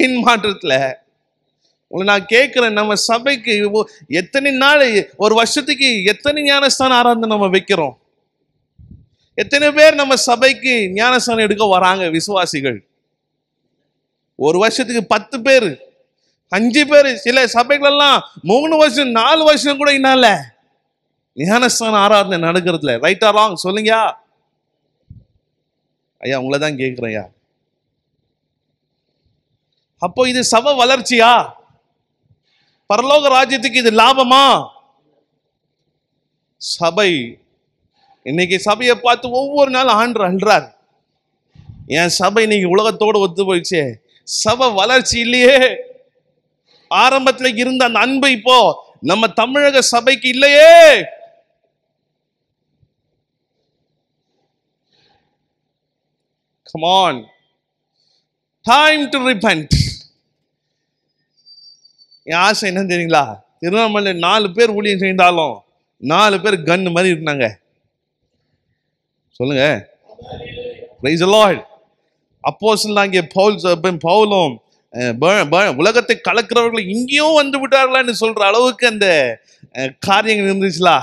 பின்மாற்றத்தில் உங்களை நான் கேட்குறேன், நம்ம சபைக்கு எத்தனை நாள், ஒரு வருஷத்துக்கு எத்தனை ஞானஸ்தானம் ஆராய்ந்து நம்ம வைக்கிறோம்? எத்தனை பேர் நம்ம சபைக்கு ஞானஸ்தானம் எடுக்க வராங்க விசுவாசிகள்? ஒரு வருஷத்துக்கு 10 பேர், 5 பேர், சில சபைகளெல்லாம் 3 வருஷம் 4 வருஷம் கூட என்னால ஞானஸ்தானம் ஆராதனை நடக்கிறதுல. ரைட்டா ராங் சொல்லுங்க ஐயா, உங்களை தான் கேட்குறேயா. அப்போ இது சபை வளர்ச்சியா? பரலோக ராஜ்யத்துக்கு இது லாபமா? சபை இன்னைக்கு சபையை பார்த்து ஒவ்வொரு நாள் ஆண்டு அழுறாரு, என் சபை இன்னைக்கு உலகத்தோடு ஒத்து போயிடுச்சே, சபை வளர்ச்சி இல்லையே, ஆரம்பத்தில் இருந்த அந்த அன்பு இப்போ நம்ம தமிழக சபைக்கு இல்லையே. Come on, time to repent. என் ஆசை என்ன தெரியுங்களா, திருவண்ணாமலை 4 பேர் ஊழியம் செய்தாலும் 4 பேர் கன்னு மாதிரி இருந்தாங்க. சொல்லுங்க பிரைஸ் தி லார்ட். அப்போஸ்தலனாகிய பவுலும் உலகத்தை கலக்கிறவர்கள் இங்கேயும் வந்து விட்டார்களான்னு சொல்ற அளவுக்கு அந்த காரியங்கள் இருந்துச்சுலா.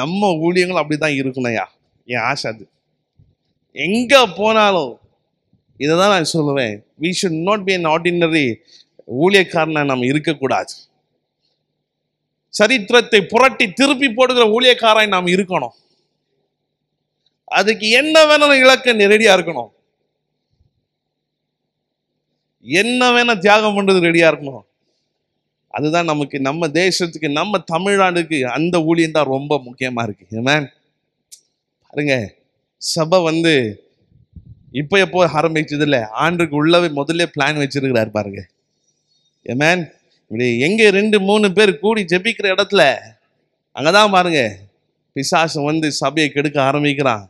நம்ம ஊழியங்கள் அப்படிதான் இருக்கணும்யா. என் ஆசை அது. எங்க போனாலும் இதை தான் நான் சொல்லுவேன், we should not be an ordinary ஊழியக்காரனா நம்ம இருக்கக்கூடாது. சரித்திரத்தை புரட்டி திருப்பி போடுகிற ஊழியக்காரன் நாம் இருக்கணும். அதுக்கு என்ன வேணாலும் இலக்க ரெடியா இருக்கணும், என்ன வேணா தியாகம் பண்றது ரெடியா இருக்கணும். அதுதான் நமக்கு, நம்ம தேசத்துக்கு, நம்ம தமிழ்நாடுக்கு அந்த ஊழியம் தான் ரொம்ப முக்கியமா இருக்கு. ஏன் பாருங்க, சபை வந்து இப்போ எப்போ ஆரம்பிச்சது இல்லை, ஆண்டுக்கு உள்ளவே முதல்ல பிளான் வச்சிருக்கிறாரு பாருங்க. ஏன் இப்படி எங்க 2-3 பேர் கூடி ஜெபிக்கிற இடத்துல அங்கதான் பாருங்க பிசாசம் வந்து சபையை கெடுக்க ஆரம்பிக்கிறான்.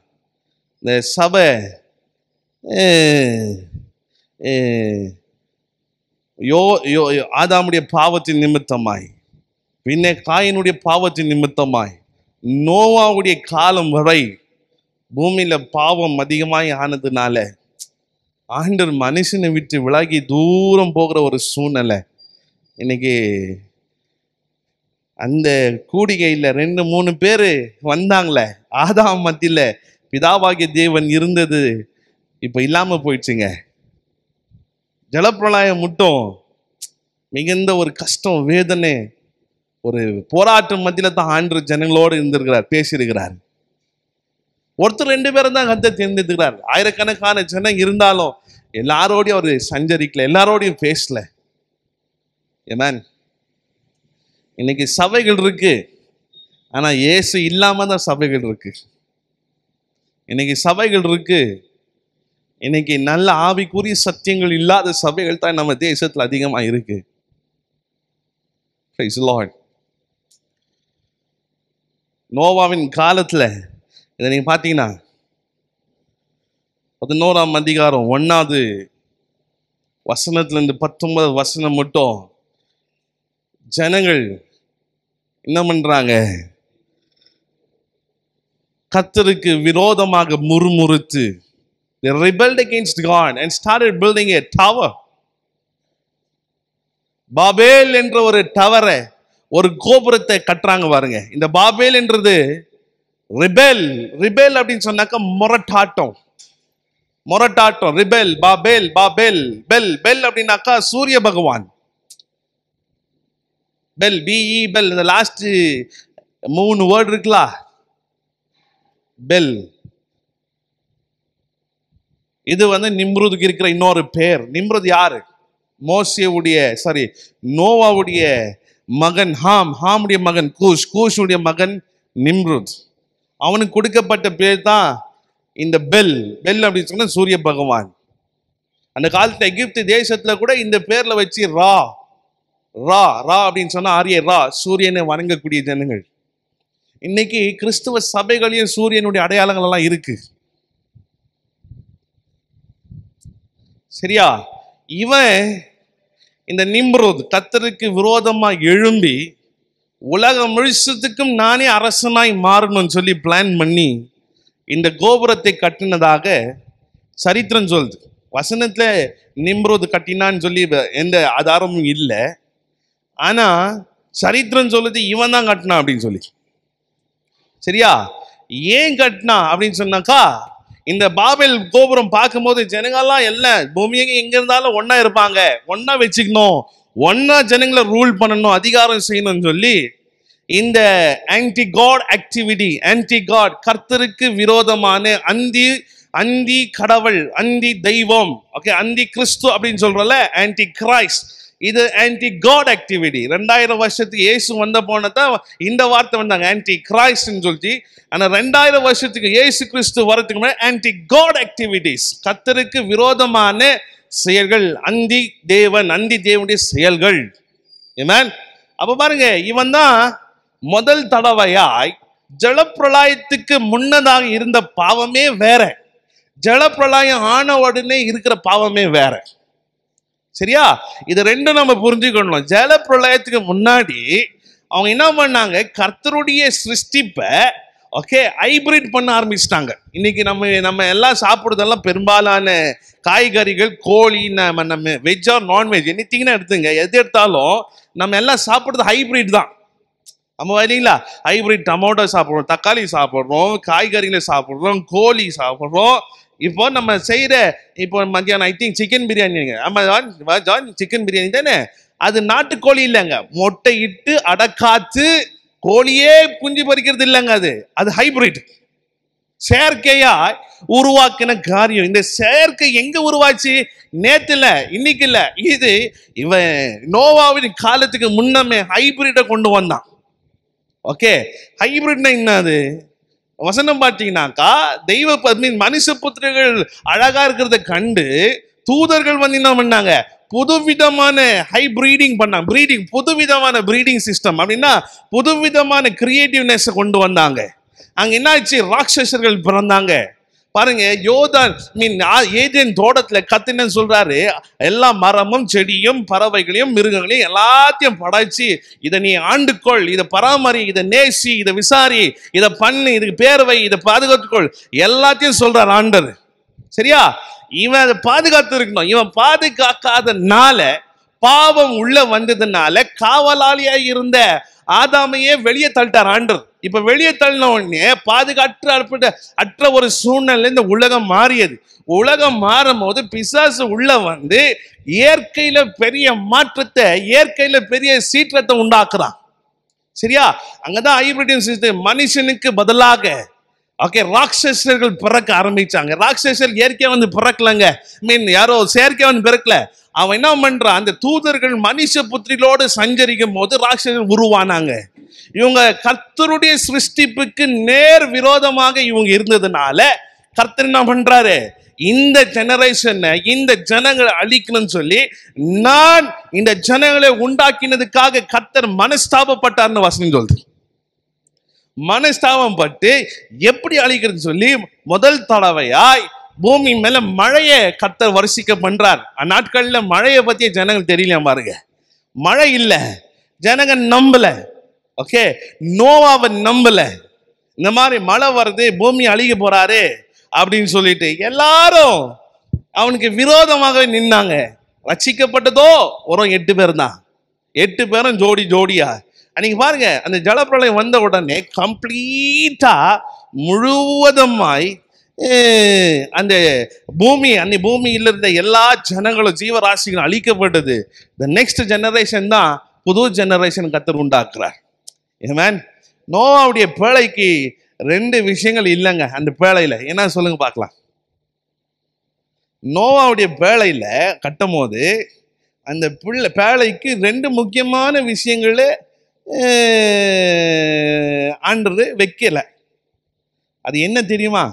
இந்த சபை ஆதாமுடைய பாவத்தின் நிமித்தமாய், பின்ன காயினுடைய பாவத்தின் நிமித்தமாய், நோவாவுடைய காலம் வரை பூமியில பாவம் அதிகமாய் ஆனதுனால ஆண்டர் மனுஷனை விட்டு விலகி தூரம் போகிற ஒரு சூழ்நிலை. இன்னைக்கு அந்த கூடிகையில் 2-3 பேர் வந்தாங்களே, ஆதாம் மத்தியில் பிதாவாகிய தேவன் இருந்தது இப்போ இல்லாமல் போயிடுச்சுங்க. ஜலப்பிரளயம் மட்டும் மிகுந்த ஒரு கஷ்டம், வேதனை, ஒரு போராட்டம் மத்தியில் தான் ஆண்டு ஜனங்களோடு இருந்திருக்கிறார், பேசியிருக்கிறார். ஒருத்தர் 2 பேரும் தான் கத்தை தேர்ந்தெடுக்கிறார். ஆயிரக்கணக்கான ஜனம் இருந்தாலும் எல்லாரோடையும் அவர் சஞ்சரிக்கல, எல்லாரோடையும் பேசல. ஏன் இன்னைக்கு சபைகள் இருக்கு, ஆனா இயேசு இல்லாம தான் சபைகள் இருக்கு. இன்னைக்கு சபைகள் இருக்கு, இன்னைக்கு நல்ல ஆவிக்குரிய சத்தியங்கள் இல்லாத சபைகள் தான் நம்ம தேசத்துல அதிகமா இருக்கு. Praise the Lord. நோவாவின் காலத்துல இதை நீங்கள் பார்த்தீங்கன்னா 11ஆம் அதிகாரம் 1ஆவது வசனத்துலேருந்து 19 வசனம் மட்டும் ஜனங்கள் என்ன பண்ணுறாங்க, கர்த்தருக்கு விரோதமாக முறுமுறுத்து they rebelled against God and started building a tower. Babel என்ற ஒரு டவரை, ஒரு கோபுரத்தை கட்டுறாங்க பாருங்க. இந்த பாபேல் என்றது ரிபெல். ரிபெல் அப்படின்னு சொன்னாக்க முரட்டாட்டம், முரட்டாட்டம். Rebel, Babel, Babel, Bel. Bel அப்படின்னாக்கா சூரிய பகவான். Bel, B E Bel. இந்த லாஸ்ட் 3 வேர்டு இருக்குல்ல, பெல். இது வந்து நிம்ருதுக்கு இருக்கிற இன்னொரு பேர். நிம்ருது யாரு? மோசேவுடைய, சாரி, நோவாவுடைய மகன் ஹாம், ஹாமுடைய மகன் கூஷ், கூஷுடைய மகன் நிம்ருத். அவனுக்கு கொடுக்கப்பட்ட பேர் தான் இந்த பெல். பெல் அப்படின்னு சொன்னா சூரிய பகவான். அந்த காலத்துல எகிப்து தேசத்துல கூட இந்த பேர்ல வச்சு ரா ரா ரா அப்படின்னு சொன்னா ஆரிய ரா, சூரியனை வணங்கக்கூடிய ஜனங்கள். இன்னைக்கு கிறிஸ்துவ சபைகளையும் சூரியனுடைய அடையாளங்கள் எல்லாம் இருக்கு. சரியா? இவன் இந்த நிம்ரோத் கர்த்தருக்கு விரோதமா எழும்பி உலகம் முழுசத்துக்கும் நானே அரசனாய் மாறணும்னு சொல்லி பிளான் பண்ணி இந்த கோபுரத்தை கட்டினதாக சரித்திரம் சொல்லுது. வசனத்துல நிம்ரோது கட்டினான்னு சொல்லி எந்த ஆதாரமும் இல்லை. ஆனா சரித்திரம் சொல்லுது இவன் தான் கட்டினான் அப்படின்னு சொல்லி. சரியா? ஏன் கட்டினா அப்படின்னு சொன்னாக்கா, இந்த பாபேல் கோபுரம் பார்க்கும் போது ஜனங்கள்லாம் எல்லாம் பூமியங்க எங்க இருந்தாலும் ஒன்னா இருப்பாங்க, ஒன்னா வச்சுக்கணும், ஒன்னா ஜனங்களை ரூல் பண்ணணும், அதிகாரம் செய்யணும்னு சொல்லி இந்த anti God activity, anti God கர்த்தருக்கு விரோதமான அந்தி கடவுள், அந்தி தெய்வம், ஓகே, அந்தி கிறிஸ்து அப்படின்னு சொல்றல, ஆன்டி கிரைஸ்ட், இது ஆன்டி காட் ஆக்டிவிட்டி. 2000 வருஷத்துக்கு இயேசு வந்த போனதான் இந்த வார்த்தை வந்தாங்க, ஆன்டி கிரைஸ்ட்ன்னு சொல்லிச்சு. ஆனா 2000 வருஷத்துக்கு இயேசு கிறிஸ்து வரதுக்கு முன்னாடி ஆன்டி காட் ஆக்டிவிட்டிஸ், கர்த்தருக்கு விரோதமான செயல்கள், அந்தி தேவன், அந்தி தேவனுடைய செயல்கள். ஆமென். அப்ப பாருங்க, இவன் தான் முதல் தடவையாய் ஜலப்பிரளயத்துக்கு முன்னதாக இருந்த பாவமே வேற, ஜலப்பிரளயம் ஆன உடனே இருக்கிற பாவமே வேற. சரியா? இது ரெண்டும் நம்ம புரிஞ்சுக்கணும். ஜலப்பிரளயத்துக்கு முன்னாடி அவங்க என்ன பண்ணாங்க, கர்த்தருடைய சிருஷ்டிப்பை ஓகே ஹைபிரிட் பண்ண ஆரம்பிச்சிட்டாங்க. இன்னைக்கு நம்ம எல்லாம் சாப்பிட்றதெல்லாம் பெரும்பாலான காய்கறிகள், கோழி, நம்ம வெஜ் ஆர் நான்வெஜ் எனித்திங்னா எடுத்துங்க, எது எடுத்தாலும் நம்ம எல்லாம் சாப்பிட்றது ஹைபிரிட் தான். நம்ம வரீங்களா, ஹைபிரிட் டொமேட்டோ சாப்பிட்றோம், தக்காளி சாப்பிட்றோம், காய்கறிகளை சாப்பிட்றோம், கோழி சாப்பிட்றோம். இப்போ நம்ம செய்யற, இப்போ மத்தியானம் ஐ திங்க் சிக்கன் பிரியாணிங்க, ஆமா ஜான் சிக்கன் பிரியாணி தானே, அது நாட்டுக்கோழி இல்லைங்க, மொட்டை இட்டு அடக்காத்து கோழியே குஞ்சு பறிக்கிறது இல்லைங்க, அது ஹைபிரிட், செயற்கையா உருவாக்கின காரியம். இந்த செயற்கை எங்க உருவாச்சு? நேத்து இல்ல, இன்னைக்கு இல்ல, இது இவன் நோவாவின் காலத்துக்கு முன்னமே ஹைபிரிட்டை கொண்டு வந்தான். ஓகே, ஹைபிரிட்னா என்னது? வசனம் பார்த்தீங்கன்னாக்கா, தெய்வ பத்மி மனுஷ புத்திரர்கள் அழகா இருக்கிறத கண்டு தூதர்கள் வந்து என்ன பண்ணாங்க, புதுவிதமான ஹைபிரீடிங் பண்ணாங்க, பிரீடிங், புதுவிதமான பிரீடிங் சிஸ்டம். அப்படின்னா புதுவிதமான கிரியேட்டிவ்னஸ் கொண்டு வந்தாங்க. அங்க என்ன ஆச்சு, ராட்சசர்கள் பிறந்தாங்க. பாருங்க, யோதான் ஏதேன் தோட்டத்துல கத்தின சொல்றாரு, எல்லா மரமும் செடியும் பறவைகளையும் மிருகங்களையும் எல்லாத்தையும் படைச்சு இதை நீ ஆண்டுக்கொள், இதை பராமரி, இதை நேசி, இதை விசாரி, இதை பண்ணு, இதுக்கு பேர்வை, இதை பாதுகாத்துக்கொள், எல்லாத்தையும் சொல்றாரு ஆண்டர். சரியா? இவன் அதை பாதுகாத்து இருக்கணும். இவன் பாதுகாக்காதனால பாவம் உள்ள வந்ததுனால காவலாளியா இருந்த ஆதாமையே வெளியே தள்ளிட்டார் ஆண்டர். இப்ப வெளியே தள்ளின உடனே பாதுகாற்ற ஒரு சூழ்நிலை இந்த உலகம் மாறியது. உலகம் மாறும் போது பிசாசு உள்ள வந்து இயற்கையில பெரிய மாற்றத்தை, இயற்கையில பெரிய சீற்றத்தை உண்டாக்குறான். சரியா? அங்கதான் ஹைபிரிட் சிஸ்டம், மனுஷனுக்கு பதிலாக ஓகே ராட்சசர்கள் பிறக்க ஆரம்பிச்சாங்க. ராட்சசர் இயற்கையா வந்து பிறக்கலங்க, யாரோ செயற்கையா வந்து பிறக்கல. அவன் என்ன பண்றான், அந்த தூதர்கள் மனுஷ புத்திரிகளோடு சஞ்சரிக்கும் போது ராட்சசர்கள் உருவானாங்க. இவங்க கர்த்தருடைய சிருஷ்டிப்புக்கு நேர் விரோதமாக இவங்க இருந்ததுனால கர்த்தர் என்ன பண்றாரு, இந்த ஜெனரேஷனை, இந்த ஜனங்களை அழிக்கணும்னு சொல்லி நான் இந்த ஜனங்களை உண்டாக்கினதுக்காக கர்த்தர் மனஸ்தாபப்பட்டார்னு வசனம் சொல்லுது. மனஸ்தாபம் பட்டு எப்படி அழிக்கிறதுன்னு சொல்லி முதல் தடவையாய் பூமி மேல மழையை கர்த்தர் வரிசிக்க பண்றார். அந்நாட்கள்ல மழையை பத்திய ஜனங்கள் தெரியல. பாருங்க, மழை இல்ல, ஜனங்க நம்பல, ஓகே நோவாவை நம்பல, இந்த மாதிரி மழை வருது, பூமி அழிக்க போறாரு அப்படின்னு சொல்லிட்டு எல்லாரும் அவனுக்கு விரோதமாகவே நின்னாங்க. ரட்சிக்கப்பட்டதோ ஒரு 8 பேர் தான், 8 பேரும் ஜோடி ஜோடியா. அன்னைக்கு பாருங்க, அந்த ஜலப்பிரளயம் வந்த உடனே கம்ப்ளீட்டா முழுவதுமாய் அந்த பூமி, அன்னை பூமியில இருந்த எல்லா ஜனங்களும் ஜீவராசிகளும் அழிக்கப்பட்டது. த நெக்ஸ்ட் ஜெனரேஷன் தான் புது ஜெனரேஷன் கர்த்தர் உண்டாக்குறார். ஏமேன். நோவாவுடைய பேழைக்கு 2 விஷயங்கள் இல்லைங்க அந்த பேழையில. என்ன சொல்லுங்க பார்க்கலாம். நோவாவுடைய பேழையில கட்டும் போது அந்த பிள்ளை பேழைக்கு 2 முக்கியமான விஷயங்கள ஆண்டது வைக்கல. அது என்ன தெரியுமா?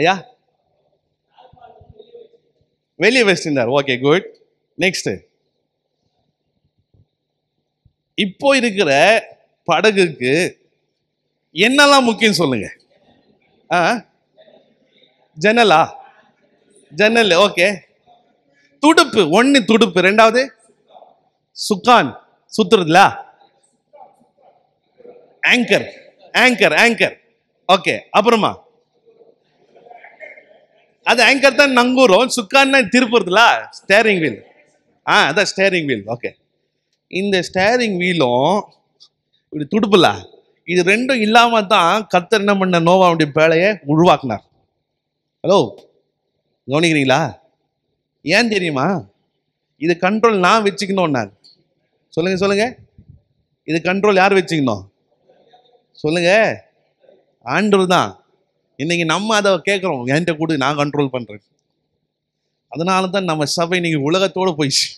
ஐயா வெளியே வச்சிருந்தார். Okay, good. நெக்ஸ்ட், இப்போ இருக்கிற படகுக்கு என்னெல்லாம் முக்கியம் சொல்லுங்க. ஜன்னலா? ஜன்னல், ஓகே. துடுப்பு, 1 துடுப்பு, 2வது சுக்கான், சுத்துறதுல ஆங்கர். Anchor, anchor, okay. அப்புறமா அது ஆங்கர் தான் நங்கூரும், சுக்கான்னா திருப்பூர்ல ஸ்டேரிங் வீல். அதான் ஸ்டேரிங் வீல். ஓகே, இந்த ஸ்டேரிங் வீலும் இப்படி துடுப்புல இது ரெண்டும் இல்லாம தான் கர்த்தர் என்ன பண்ண நோவாவுடைய வேலையை உருவாக்குனார். ஹலோ, கவனிக்கிறீங்களா? ஏன் தெரியுமா? இது கண்ட்ரோல் நான் வச்சுக்கணும்னா சொல்லுங்க சொல்லுங்க, இது கண்ட்ரோல் யார் வச்சுக்கணும் சொல்லுங்க? ஆண்டவர் தான். இன்னைக்கு நம்ம அதை கேட்குறோம், என்கிட்ட கூட நான் கண்ட்ரோல் பண்ணுறேன். அதனால தான் நம்ம சபை இன்னைக்கு உலகத்தோடு போயிடுச்சு.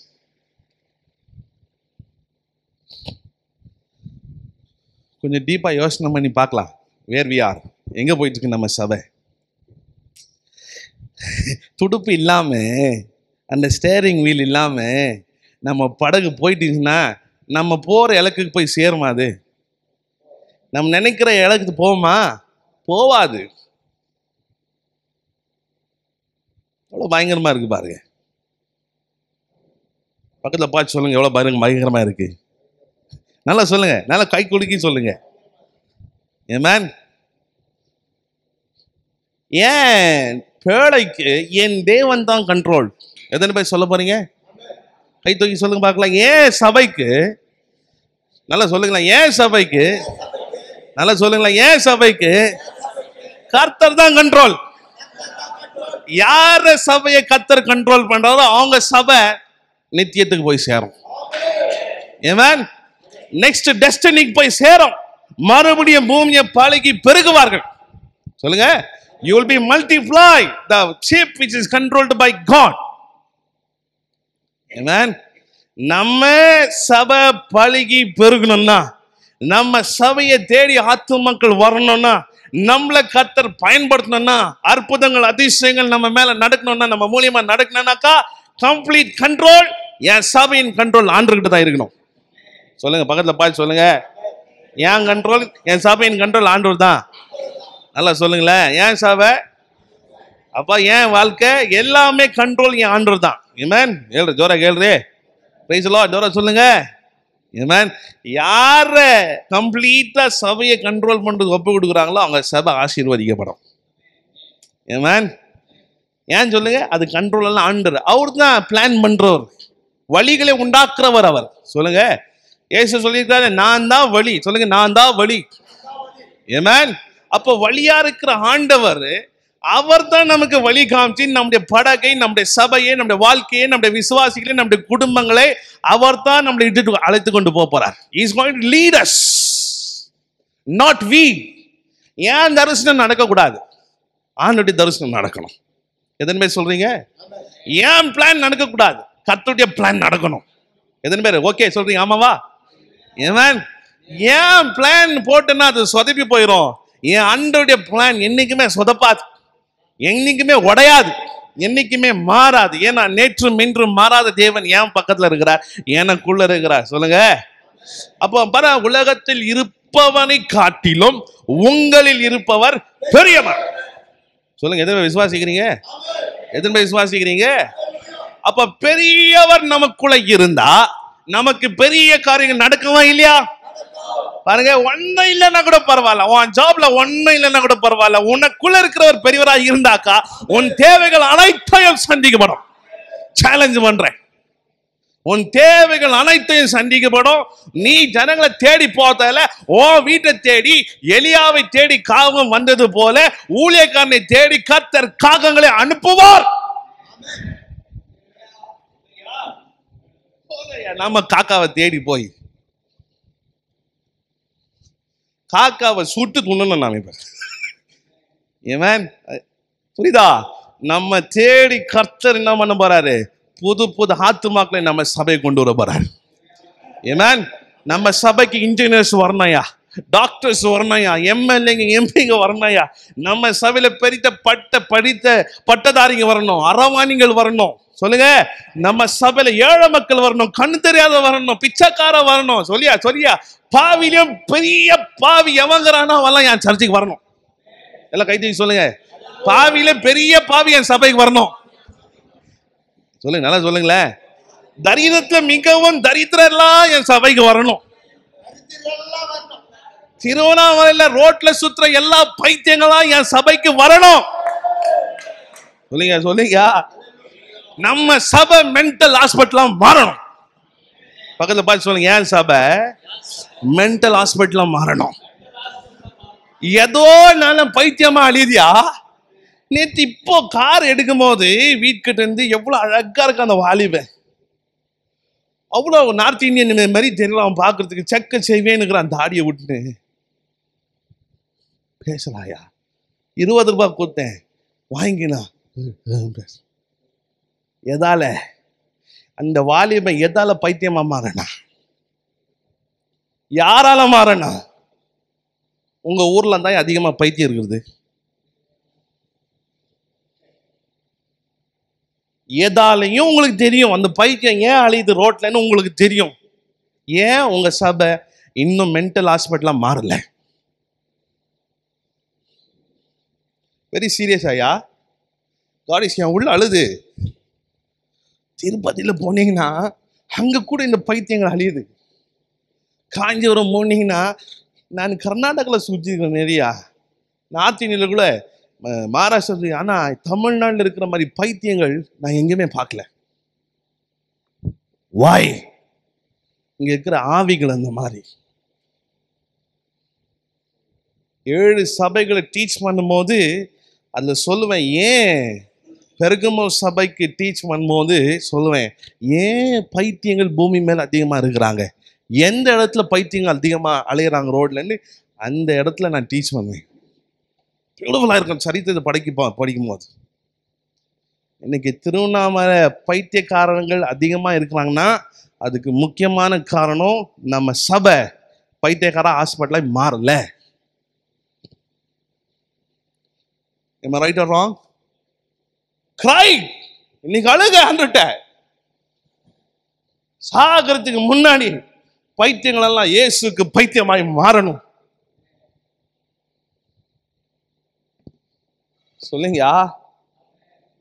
கொஞ்சம் டீப்பாக யோசனை பண்ணி பார்க்கலாம், வேர் வி ஆர், எங்கே போயிட்டுருக்கு நம்ம சபை. துடுப்பு இல்லாமல், அந்த ஸ்டேரிங் வீல் இல்லாமல் நம்ம படகு போயிட்டுச்சுன்னா நம்ம போகிற இலக்குக்கு போய் சேருமா? அது நம்ம நினைக்கிற இலக்குக்கு போவோமா? போவாது. எவ்வளோ பயங்கரமாக இருக்குது பாருங்க. பக்கத்தில் பார்த்து சொல்லுங்கள், எவ்வளோ பயங்கரமாக இருக்குது. நல்லா சொல்லுங்கள், நல்லா கை குலுக்கி சொல்லுங்கள். ஆமென். ஏன் பேழைக்கு என் தேவன் தான் கண்ட்ரோல். எத்தனை பேர் சொல்ல போகிறீங்க? கை தூக்கி சொல்லுங்க பார்க்கலாம். ஏன் சபைக்கு, நல்லா சொல்லுங்களேன், ஏன் சபைக்கு, நல்லா சொல்லுங்களேன், ஏன் சபைக்கு கர்த்தர் தான் கண்ட்ரோல். யார சபையை கர்த்தர் கண்ட்ரோல் பண்றாரோ அவங்க சபை நித்தியத்துக்கு போய் சேரும். ஆமென். நெக்ஸ்ட் டெஸ்டினிக்கு போய் சேரும். மறுபடியும் பூமியை பழுகி பெருகுவார்கள். சொல்லுங்க, you will be multiply the ship which is controlled by God. Amen. நம்ம சபை பழுகி பெருகணும்னா, நம்ம சபையை தேடி ஆத்துமாக்கள் வரணும்னா, நம்மளை கர்த்தர் பயன்படுத்தணும்னா, அற்புதங்கள் அதிசயங்கள் நம்ம மேல நடக்கணும்னா, நம்ம மூலியமா நடக்கணும்னாக்கா கம்ப்ளீட் கண்ட்ரோல், என் சபையின் கண்ட்ரோல் ஆண்டுகிட்டு தான் இருக்கணும். சொல்லுங்க, பக்கத்துல பார்த்து சொல்லுங்க, என் கண்ட்ரோல், என் சபையின் கண்ட்ரோல் ஆண்டவர் தான். நல்லா சொல்லுங்களேன், ஏன் சபை அப்பா, ஏன் வாழ்க்கை எல்லாமே கண்ட்ரோல் என் ஆண்டவர் தான். ஆமென். ஏழு ஜோரா கேளுறே, பிரைஸ் தி லார்ட், ஜோரா சொல்லுங்க. ஆமென். யார கம்ப்ளீட்டா சபையை கண்ட்ரோல் பண்றது ஒப்பு கொடுக்குறாங்களோ அவங்க சபை ஆசீர்வதிக்கப்படும். ஆமென். ஏன் சொல்லுங்க? அது கண்ட்ரோல் எல்லாம் ஆண்டவர், அவர் தான் பிளான் பண்றவர், வழிகளை உண்டாக்குறவர் அவர். சொல்லுங்க, ஏசு சொல்லியிருக்காரு, நான் தான் வழி. சொல்லுங்க, நான் தான் வழி. ஆமென். அப்போ வழியா இருக்கிற ஆண்டவர் அவர் தான் நமக்கு வழி காமிச்சு நம்முடைய படகை, நம்முடைய சபையை, நம்முடைய வாழ்க்கையை, நம்முடைய விசுவாசிகளை, நம்முடைய குடும்பங்களை அவர் தான் நம்மளை இட்டு அழைத்து கொண்டு போறார். He is going to lead us, not we. ஏன் தரிசனம் நடக்கக்கூடாது? ஆண்டோடைய தரிசனம் நடக்கணும். எத்தனை பேர் சொல்றீங்க? ஏன் பிளான் நடக்கக்கூடாது? கர்த்தருடைய பிளான் நடக்கணும். எத்தனை பேர் ஓகே சொல்றீங்க? ஆமாவா? ஆமென். ஏன் பிளான் போட்டுன்னா அது சொதப்பி போயிடும். என் ஆண்டோடைய பிளான் என்னைக்குமே சொதப்பாது, என்னைக்குமே உடையாது, என்னைக்குமே மாறாது. ஏன்னா நேற்றும் இன்றும் மாறாத தேவன் என் பக்கத்தில் இருக்கிறார், எனக்குள்ள இருக்கிறார். சொல்லுங்க. அப்போ பர உலகத்தில் இருப்பவனை காட்டிலும் உங்களில் இருப்பவர் பெரியவர். சொல்லுங்க, எத்தனை பேர் விசுவாசிக்கிறீங்க? எத்தனை பேர் விசுவாசிக்கிறீங்க? அப்ப பெரியவர் நமக்குள்ள இருந்தா நமக்கு பெரிய காரியங்கள் நடக்குமா இல்லையா? பாருங்க, ஒன்னும் இல்லைன்னா கூட பரவாயில்ல, உன் ஜாப்ல ஒன்னும் இல்லைன்னா கூட பரவாயில்ல, உனக்குள்ள இருக்கிற ஒரு பெரியவராக இருந்தாக்கா உன் தேவைகள் அனைத்தையும் சந்திக்கப்படும். சேலஞ்ச் பண்றேன், உன் தேவைகள் அனைத்தையும் சந்திக்கப்படும். நீ ஜனங்களை தேடி போறதால, ஓ வீட்டை தேடி, எலியாவை தேடி காகம் வந்தது போல ஊழியக்காரனை தேடி கர்த்தர் காகங்களை அனுப்புவார். நம்ம காக்காவை தேடி போய் காக்காவை சுட்டு துண்ணணும் நாம. இப்ப ஏன் புரியுதா? நம்ம தேடி கர்த்தர் என்ன பண்ண போறாரு? புது புது ஆத்துமாக்களை நம்ம சபை கொண்டு வர போறாரு. ஏன் நம்ம சபைக்கு இன்ஜினியர்ஸ் வரணையா, டாக்டர்ஸ் வரணையா, எம்எல்ஏங்க எம்பிங்க வரணையா, நம்ம சபையில பெரிய படித்த பட்டதாரிங்க வரணும், அரவாணிகள் வரணும். சொல்லுங்க, நம்ம சபையில ஏழை மக்கள் வரணும், கண்ணு தெரியாத வரணும், பிச்சைக்கார வரணும். சொல்லியா சொல்லியா? பாவிலும் பெரிய பாவி எவங்கிறானோ அவெல்லாம் என் சர்ச்சைக்கு வரணும். எல்லாம் கைது சொல்லுங்க, பாவியில பெரிய பாவி என் சபைக்கு வரணும். சொல்லுங்க, நல்லா சொல்லுங்களேன். தரித்திரத்துல மிகவும் தரித்திரலாம் என் சபைக்கு வரணும். திருவண்ணாமலையில ரோட்ல சுத்துற எல்லா பைத்தியங்களும் என் சபைக்கு வரணும். சொல்லுங்க சொல்லுங்க. நம்ம சபை மென்டல் ஹாஸ்பிட்டலா மாறணும். பக்கத்துல பார்த்து சொல்லுங்க, என் சபை மென்டல் ஹாஸ்பிட்டலா மாறணும். ஏதோ நான் பைத்தியமா அழிதியா நேற்று இப்போ கார் எடுக்கும் போது வீட்டுக்கிட்ட இருந்து எவ்வளோ அழகா இருக்கு அந்த வாலிபன், அவ்வளோ நார்த் இந்தியன் மாதிரி தெரியல அவன் பார்க்கறதுக்கு, செக்க செய்வேனுங்கிற அந்த ஆடியை விட்டு பேசலாயா, 20 ரூபா கொடுத்தேன் வாங்கினா பேச. எதால அந்த வாலிபன் எதால பைத்தியமா மாறனா, யாரால மாறனா? உங்க ஊர்ல தான் அதிகமா பைத்தியம் இருக்கிறது. எதாலையும் உங்களுக்கு தெரியும் அந்த பைத்தியம் ஏன் அழியுது ரோட்லன்னு உங்களுக்கு தெரியும். ஏன் உங்க சபை இன்னும் மென்டல் ஹாஸ்பிட்டலா மாறல? வெரி சீரியஸ் ஐயா. காடிஷியா உள்ள அழுது. திருப்பதியில் போனீங்கன்னா அங்கே கூட இந்த பைத்தியங்கள் அழியுது. காஞ்சிபுரம் போனீங்கன்னா, நான் கர்நாடகாவில் சுற்றிருக்கேன் நிறையா, நார்த் இந்தியாவில் கூட மகாராஷ்டிரா, ஆனால் தமிழ்நாட்டில் இருக்கிற மாதிரி பைத்தியங்கள் நான் எங்கேயுமே பார்க்கல. வாய் இங்கே இருக்கிற ஆவிகள் அந்த மாதிரி. 7 சபைகளை டீச் பண்ணும்போது அதில் சொல்லுவேன், ஏன் பெருகமோ சபைக்கு டீச் பண்ணும்போது சொல்லுவேன், ஏன் பைத்தியங்கள் பூமி மேலே அதிகமாக இருக்கிறாங்க, எந்த இடத்துல பைத்தியங்கள் அதிகமாக அலையிறாங்க ரோட்லன்னு அந்த இடத்துல நான் டீச் பண்ணுவேன். எவ்வளவுலாம் இருக்கும் சரித்திரத்தை படிக்கும்போது. இன்னைக்கு திருவண்ணாமலை பைத்தியக்காரங்கள் அதிகமாக இருக்கிறாங்கன்னா அதுக்கு முக்கியமான காரணம் நம்ம சபை பைத்தியக்கார ஹாஸ்பிட்டலை மாறல. Am I right or wrong? இன்னைக்கு அழுக அன்றுட்ட சாகிறதுக்கு முன்னாடி பைத்தியங்கள் எல்லாம் இயேசுக்கு பைத்தியமாய் மாறணும். சொல்லுங்கயா.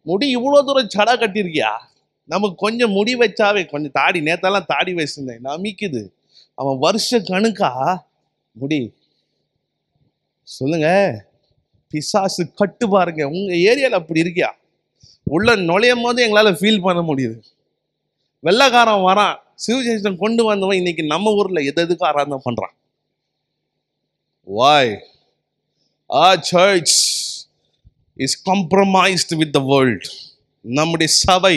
முடி இவ்வளோ தூரம் சடா கட்டிருக்கியா? நமக்கு கொஞ்சம் முடி வச்சாவே, கொஞ்சம் தாடி, நேத்தெல்லாம் தாடி வச்சிருந்தேன் நமிக்குது. அவன் வருஷ கணக்கா முடி. சொல்லுங்க, பிசாசு கட்டு பாருங்க. உங்க ஏரியாவில் அப்படி இருக்கியா? உள்ள நுழையும் போது எங்களால் ஃபீல் பண்ண முடியுது. வெள்ளக்காரன் வரான், சிவசேஷன் கொண்டு வந்தவன் இன்னைக்கு நம்ம ஊரில் எது எதுக்கும் ஆராதனை பண்ணுறான். Why? Our church is compromised with the world. நம்முடைய சபை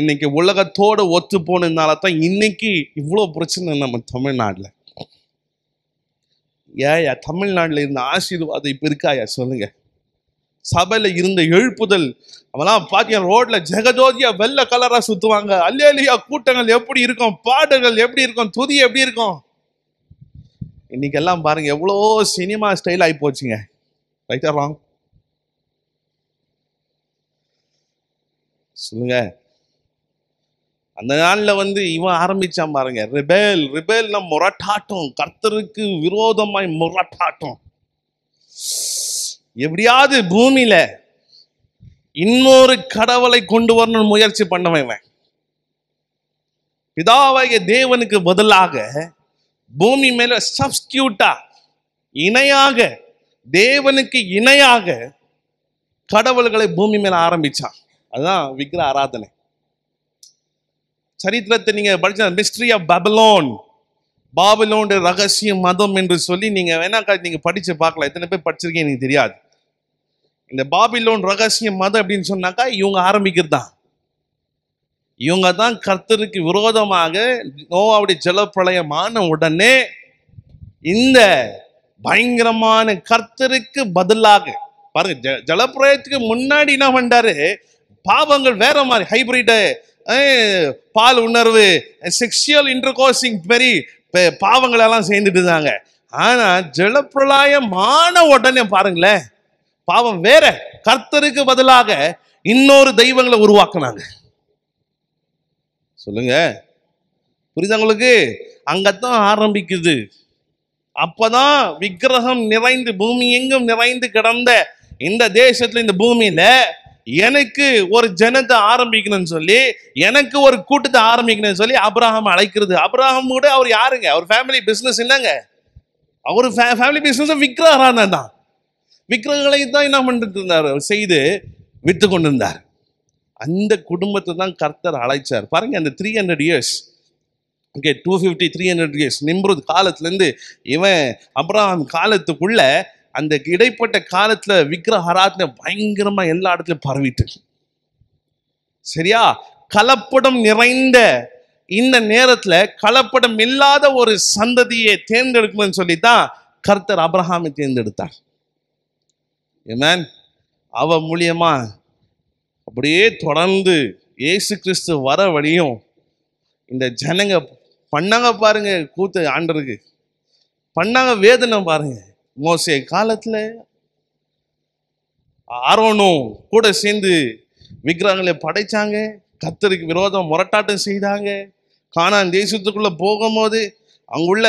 இன்னைக்கு உலகத்தோடு ஒத்து போனதுனால தான் இன்னைக்கு இவ்வளோ பிரச்சனை நம்ம தமிழ்நாட்டில். ஏயா தமிழ்நாட்டில் இருந்த ஆசீர்வாதம் இப்போ இருக்காயா? சொல்லுங்க. சபையில் இருந்த எழுப்புதல் அவெல்லாம் பார்த்தீங்கன்னா ரோட்ல ஜெகஜோதியா வெள்ளை கலராக சுற்றுவாங்க. அல்லேலியா கூட்டங்கள் எப்படி இருக்கும், பாடல்கள் எப்படி இருக்கும், துதி எப்படி இருக்கும். இன்னைக்கெல்லாம் பாருங்க எவ்வளோ சினிமா ஸ்டைல் ஆகி போச்சுங்க. ரைட்டா ராங்? சொல்லுங்க. அந்த நாளில் இவன் ஆரம்பிச்சான் பாருங்க, ரிபேல். ரிபேல்னா முரட்டாட்டம், கர்த்தருக்கு விரோதமாய் முரட்டாட்டம். எப்படியாவது பூமியில இன்னொரு கடவுளை கொண்டு வரணும் முயற்சி பண்ணவன். பிதாவாகிய தேவனுக்கு பதிலாக பூமி மேல சப்ஸ்டியூட்டா, இணையாக, தேவனுக்கு இணையாக கடவுள்களை பூமி மேல ஆரம்பிச்சான். அதுதான் விக்கிர ஆராதனை. சரித்திரத்தை நீங்க படிச்ச மிஸ்ட்ரி ஆஃப் பாபிலோன், பாபிலோன் ரகசிய மதம் என்று சொல்லி நீங்க வேணாக்கா நீங்க படிச்சு பார்க்கலாம். எத்தனை பேர் படிச்சிருக்கீங்க எனக்கு தெரியாது. இந்த பாபிலோன் ரகசிய மதம் அப்படின்னு சொன்னாக்கா இவங்க ஆரம்பிக்கிறது தான். இவங்க தான் கர்த்தருக்கு விரோதமாக நோவாவுடைய ஜலப்பிரளயம் ஆன உடனே இந்த பயங்கரமான கர்த்தருக்கு பதிலாக பாருங்க, ஜலப்பிரளயத்துக்கு முன்னாடி என்ன பண்றாரு, பாவங்கள் வேற மாதிரி ஹைபிரிடு, பால் உணர்வு, செக்ஷுவல் இன்டர்கோர்சிங் மாதிரி பாவங்கள் எல்லாம் சேர்ந்துட்டு இருந்தாங்க. ஆனா ஜலப்பிரளயமான உடனே பாருங்களேன், பாவம் வேற, கர்த்தருக்கு பதிலாக இன்னொரு தெய்வங்களை உருவாக்குனாங்க. சொல்லுங்க, புரியுதா உங்களுக்கு? அங்கத்தான் ஆரம்பிக்குது. அப்பதான் விக்கிரகம் நிறைந்து பூமி எங்கும் நிறைந்து கிடந்த இந்த தேசத்துல, இந்த பூமியில எனக்கு ஒரு ஜனத்தை ஆரம்பிக்கணும்னு சொல்லி, எனக்கு ஒரு கூட்டத்தை ஆரம்பிக்கணும்னு சொல்லி அபிரகாம் அழைக்கிறது. அபிரகாம் கூட அவர் யாருங்க, அவர் ஃபேமிலி பிசினஸ் என்னங்க, அவர் ஃபேமிலி பிஸ்னஸ் விக்கிரகரான தான், விக்கிரகங்களை தான் என்ன பண்ணிட்டு இருந்தார், செய்து விற்று கொண்டு இருந்தார். அந்த குடும்பத்தை தான் கர்த்தர் அழைச்சார். பாருங்க, அந்த 300 years, ஓகே, 250-300 years நிம்ரூத் காலத்துலேருந்து இவன் அப்ரஹாம் காலத்துக்குள்ள அந்த இடைப்பட்ட காலத்துல விக்கிரஹராத்ன பயங்கரமா எல்லா இடத்துலயும் பரவிட்டு, சரியா? கலப்படம் நிறைந்த இந்த நேரத்துல கலப்படம் இல்லாத ஒரு சந்ததியை தேர்ந்தெடுக்கணும்னு சொல்லித்தான் கர்த்தர் அப்ரஹாமை தேர்ந்தெடுத்தார். ஆமென். அவ மூலியமா அப்படியே தொடர்ந்து இயேசு கிறிஸ்து வர வழியும் இந்த ஜனங்க பண்ணாங்க பாருங்க, கூத்து ஆண்டருக்கு பண்ணாங்க, வேதனை பாருங்க. மோசே காலத்துல ஆரோனும் கூட சேர்ந்து விக்கிரகங்களை படைச்சாங்க, கர்த்தருக்கு விரோதம் முரட்டாட்டம் செய்தாங்க. கானான் தேசத்துக்குள்ள போகும்போது அங்குள்ள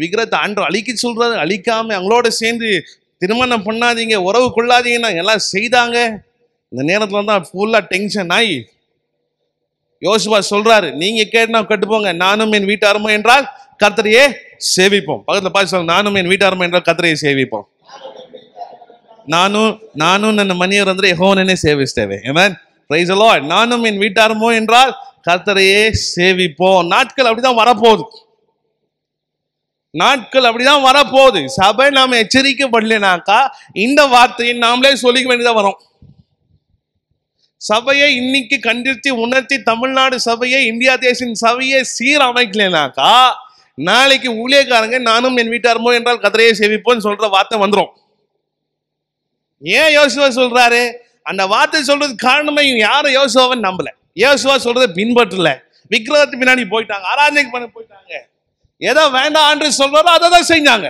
விக்கிரகத்தை ஆண்டர் அழிக்க சொல்றாரு, அழிக்காம அவங்களோட சேர்ந்து திருமணம் பண்ணாதீங்க, உறவு கொள்ளாதீங்கன்னா எல்லாம் செய்தாங்க. இந்த நேரத்துல தான் ஃபுல்லா டென்ஷன் ஆகி யோசுவா சொல்றாரு, நீங்க கேட்டா கட்டுப்போங்க, நானும் என் வீட்டாருமோ என்றால் கர்த்தரையே சேவிப்போம். பக்கத்துல பாதி சொல்ல, நானும் என் வீட்டாருமோ என்றால் கர்த்தரையை சேவிப்போம். நானும் ನನ್ನ ಮನೆಯವರು ಅಂದ್ರೆ ಯೆಹೋವನನ್ನೇ ಸೇವಿಸ್ತೇವೆ. ಆಮೆನ್. Praise the Lord. நானும் என் வீட்டாருமோ என்றால் கர்த்தரையே சேவிப்போம். நாட்கள் அப்படிதான் வரப்போகுது, நாட்கள் அப்படிதான் வரப்போகுது. சபை நாம எச்சரிக்கப்படலைனாக்கா இந்த வார்த்தையை நாமளே சொல்லிக்க வேண்டியதான் வரும். சபையை இன்னைக்கு கண்டித்து உணர்த்தி தமிழ்நாடு சபையை, இந்தியா தேசின் சபையை சீரமைக்கலனாக்கா நாளைக்கு ஊழியக்காரங்க நானும் என் வீட்டாருமோ என்றால் கர்த்தரையே சேவிப்போன்னு சொல்ற வார்த்தை வந்துடும். ஏன் யோசுவா சொல்றாரு? அந்த வார்த்தை சொல்றது காரணமே யாரும் யோசுவாவை நம்பல, யோசுவா சொல்றதை பின்பற்றல, விக்கிரகத்துக்கு பின்னாடி போயிட்டாங்க, ஆராதனைக்கு பண்ண போயிட்டாங்க, ஏதோ வேண்டாம் என்று சொல்றாரோ அதை தான் செஞ்சாங்க.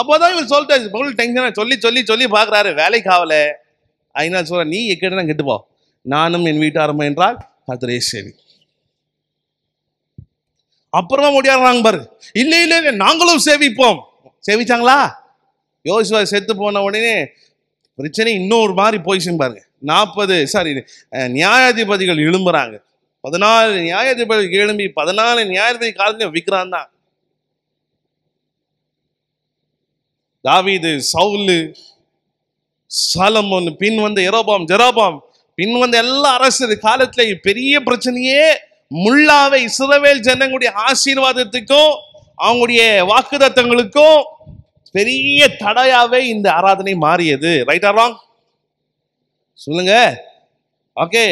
அப்போதான் இவர் சொல்லிட்டு சொல்லி சொல்லி சொல்லி பாக்குறாரு, வேலைக்கு ஆகல. ஐநா சொல்ற, நீ எக்கேட்டா கெட்டுப்போ, நானும் என் வீட்டாருமோ என்றால் கர்த்தரையே சேவி. அப்புறமா முடியாடுறாங்க பாரு, இல்லை இல்லை நாங்களும் சேவிப்போம். சேவிச்சாங்களா? யோசுவா செத்து போன உடனே பிரச்சனை இன்னொரு மாதிரி போயிடுச்சுன்னு பாருங்க. 40 நியாயாதிபதிகள் எழும்புறாங்க. 14 நியாயாதிபதிகள் எழும்பி 14 நியாயாதிபதி காலத்துல விக்ரான் தான், தாவீது, சவுலு, சாலமோன், பின் வந்த யெரோபாம், ஜெரோபாம், பின் வந்த எல்லா அரசு காலத்துல பெரிய பிரச்சனையே முள்ளாவை இஸ்ரவேல் ஜனங்களுடைய ஆசீர்வாதத்துக்கும் அவங்களுடைய வாக்குதத்தங்களுக்கும் பெரிய தடையாவே இந்த ஆராதனை மாறியது. ரைட் ஆர் ராங் சொல்லுங்க. ஓகே,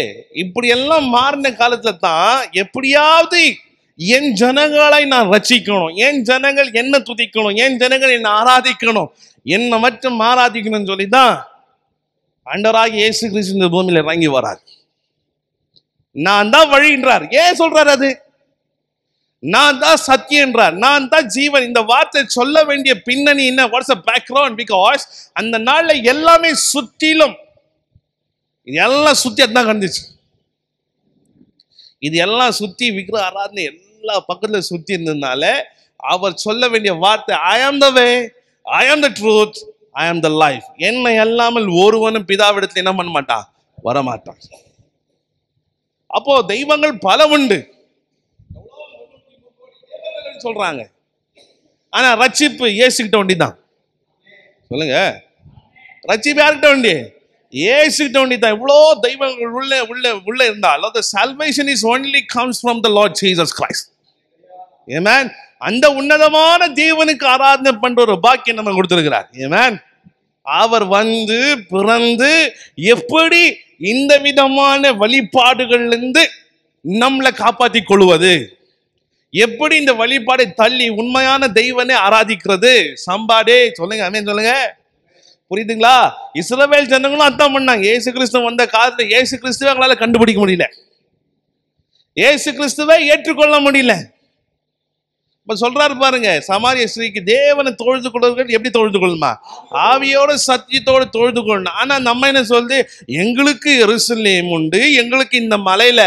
இப்படி எல்லாம் மாறின காலத்துல தான் எப்படியாவது என் ஜனங்களை நான் ரட்சிக்கணும், என் ஜனங்கள் என்ன துதிக்கணும், என் ஜனங்கள் என்ன ஆராதிக்கணும், என்ன மட்டும் ஆராதிக்கணும்னு சொல்லிதான் ஆண்டவராகிய இயேசு கிறிஸ்து இந்த பூமியில இறங்கி வரார். நான் தான் வழின்றார். ஏன் சொல்றாரு? அது நான் தான் சத்தியன்றார், நான் தான் ஜீவன். இந்த வார்த்தை சொல்ல வேண்டிய பின்னணி என்ன, வாட்ஸ் அ பேக்ரவுண்ட்? பிகாஸ் அந்த நாள்ல எல்லாமே சுத்திலும் இது எல்லாம் சுத்தி அதுதான் கண்டுச்சு. இது எல்லாம் சுத்தி விக்கிர ஆராதனை எல்லா பக்கத்துல சுத்தி இருந்ததுனால அவர் சொல்ல வேண்டிய வார்த்தை, ஐ ஆம் த வே, ஐ ஆம் த ட்ரூத், ஐ ஆம் த லைஃப். என்னை அல்லாமல் ஒருவனும் பிதாவிடத்துல என்ன பண்ண மாட்டான், வரமாட்டான். அப்போ தெய்வங்கள் பல உண்டு சொல்றாங்க, ஆனா ரட்சிப்பு இயேசுகிட்ட ஒண்டி தான். சொல்லுங்க, ரட்சிப்பு யாருக்கிட்ட ஒண்டி? இயேசுகிட்ட ஒண்டி தான். இவ்வளோ தெய்வங்கள் உள்ள உள்ள உள்ள இருந்தாலும் the salvation is only comes from the Lord Jesus Christ. Amen. அந்த உன்னதமான தேவனுக்கு ஆராதனை பண்ற ஒரு பாக்கியம் நம்ம கொடுத்திருக்கிறார். Amen. அவர் வந்து பிறந்து எப்படி இந்த விதமான வழிபாடுகள்லேருந்து நம்மளை காப்பாற்றி கொள்வது, எப்படி இந்த வழிபாடை தள்ளி உண்மையான தெய்வனை ஆராதிக்கிறது. சம்பாடே சொல்லுங்க, அமேன் சொல்லுங்க. புரியுதுங்களா? இஸ்ரவேல் ஜனங்களும் அதான் பண்ணாங்க. இயேசு கிறிஸ்து வந்த காலத்துல இயேசு கிறிஸ்துவை அவங்களால கண்டுபிடிக்க முடியல, இயேசு கிறிஸ்துவை ஏற்றுக்கொள்ள முடியல. இப்ப சொல்றாரு பாருங்க, சமாரிய ஸ்திரீக்கு தேவனை தொழுது கொள்வர்கள் எப்படி தொழுது கொள்ளணுமா? ஆவியோட சத்தியத்தோடு தொழுது கொள்ளணும். ஆனா நம்ம என்ன சொல்றது, எங்களுக்கு எருசலேம் உண்டு, எங்களுக்கு இந்த மலையில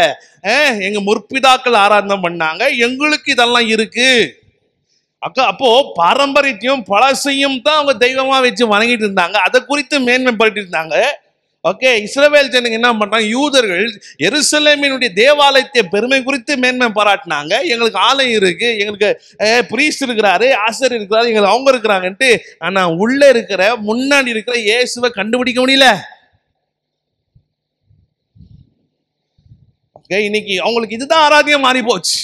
எங்க முற்பிதாக்கள் ஆராதனை பண்ணாங்க, எங்களுக்கு இதெல்லாம் இருக்கு அக்கா. அப்போ பாரம்பரியத்தையும் பழசையும் தான் அவங்க தெய்வமா வச்சு வணங்கிட்டு இருந்தாங்க, அதை குறித்து மேன்மைப்படுத்தி இருந்தாங்க. ஓகே, இஸ்ரவேல் ஜனங்க என்ன பண்றாங்க, யூதர்கள் எருசலேமினுடைய தேவாலயத்தை பெருமை குறித்து மேன்மை பாராட்டினாங்க. எங்களுக்கு ஆலயம் இருக்கு, எங்களுக்கு பிரீஸ்ட் இருக்கிறாரு, ஆசர் இருக்கிறாரு, எங்களுக்கு அவங்க இருக்கிறாங்கன்ட்டு. ஆனா உள்ள இருக்கிற முன்னாடி இருக்கிற இயேசுவை கண்டுபிடிக்க முடியல. ஓகே, இன்னைக்கு அவங்களுக்கு இதுதான் ஆராதனையா மாறி போச்சு.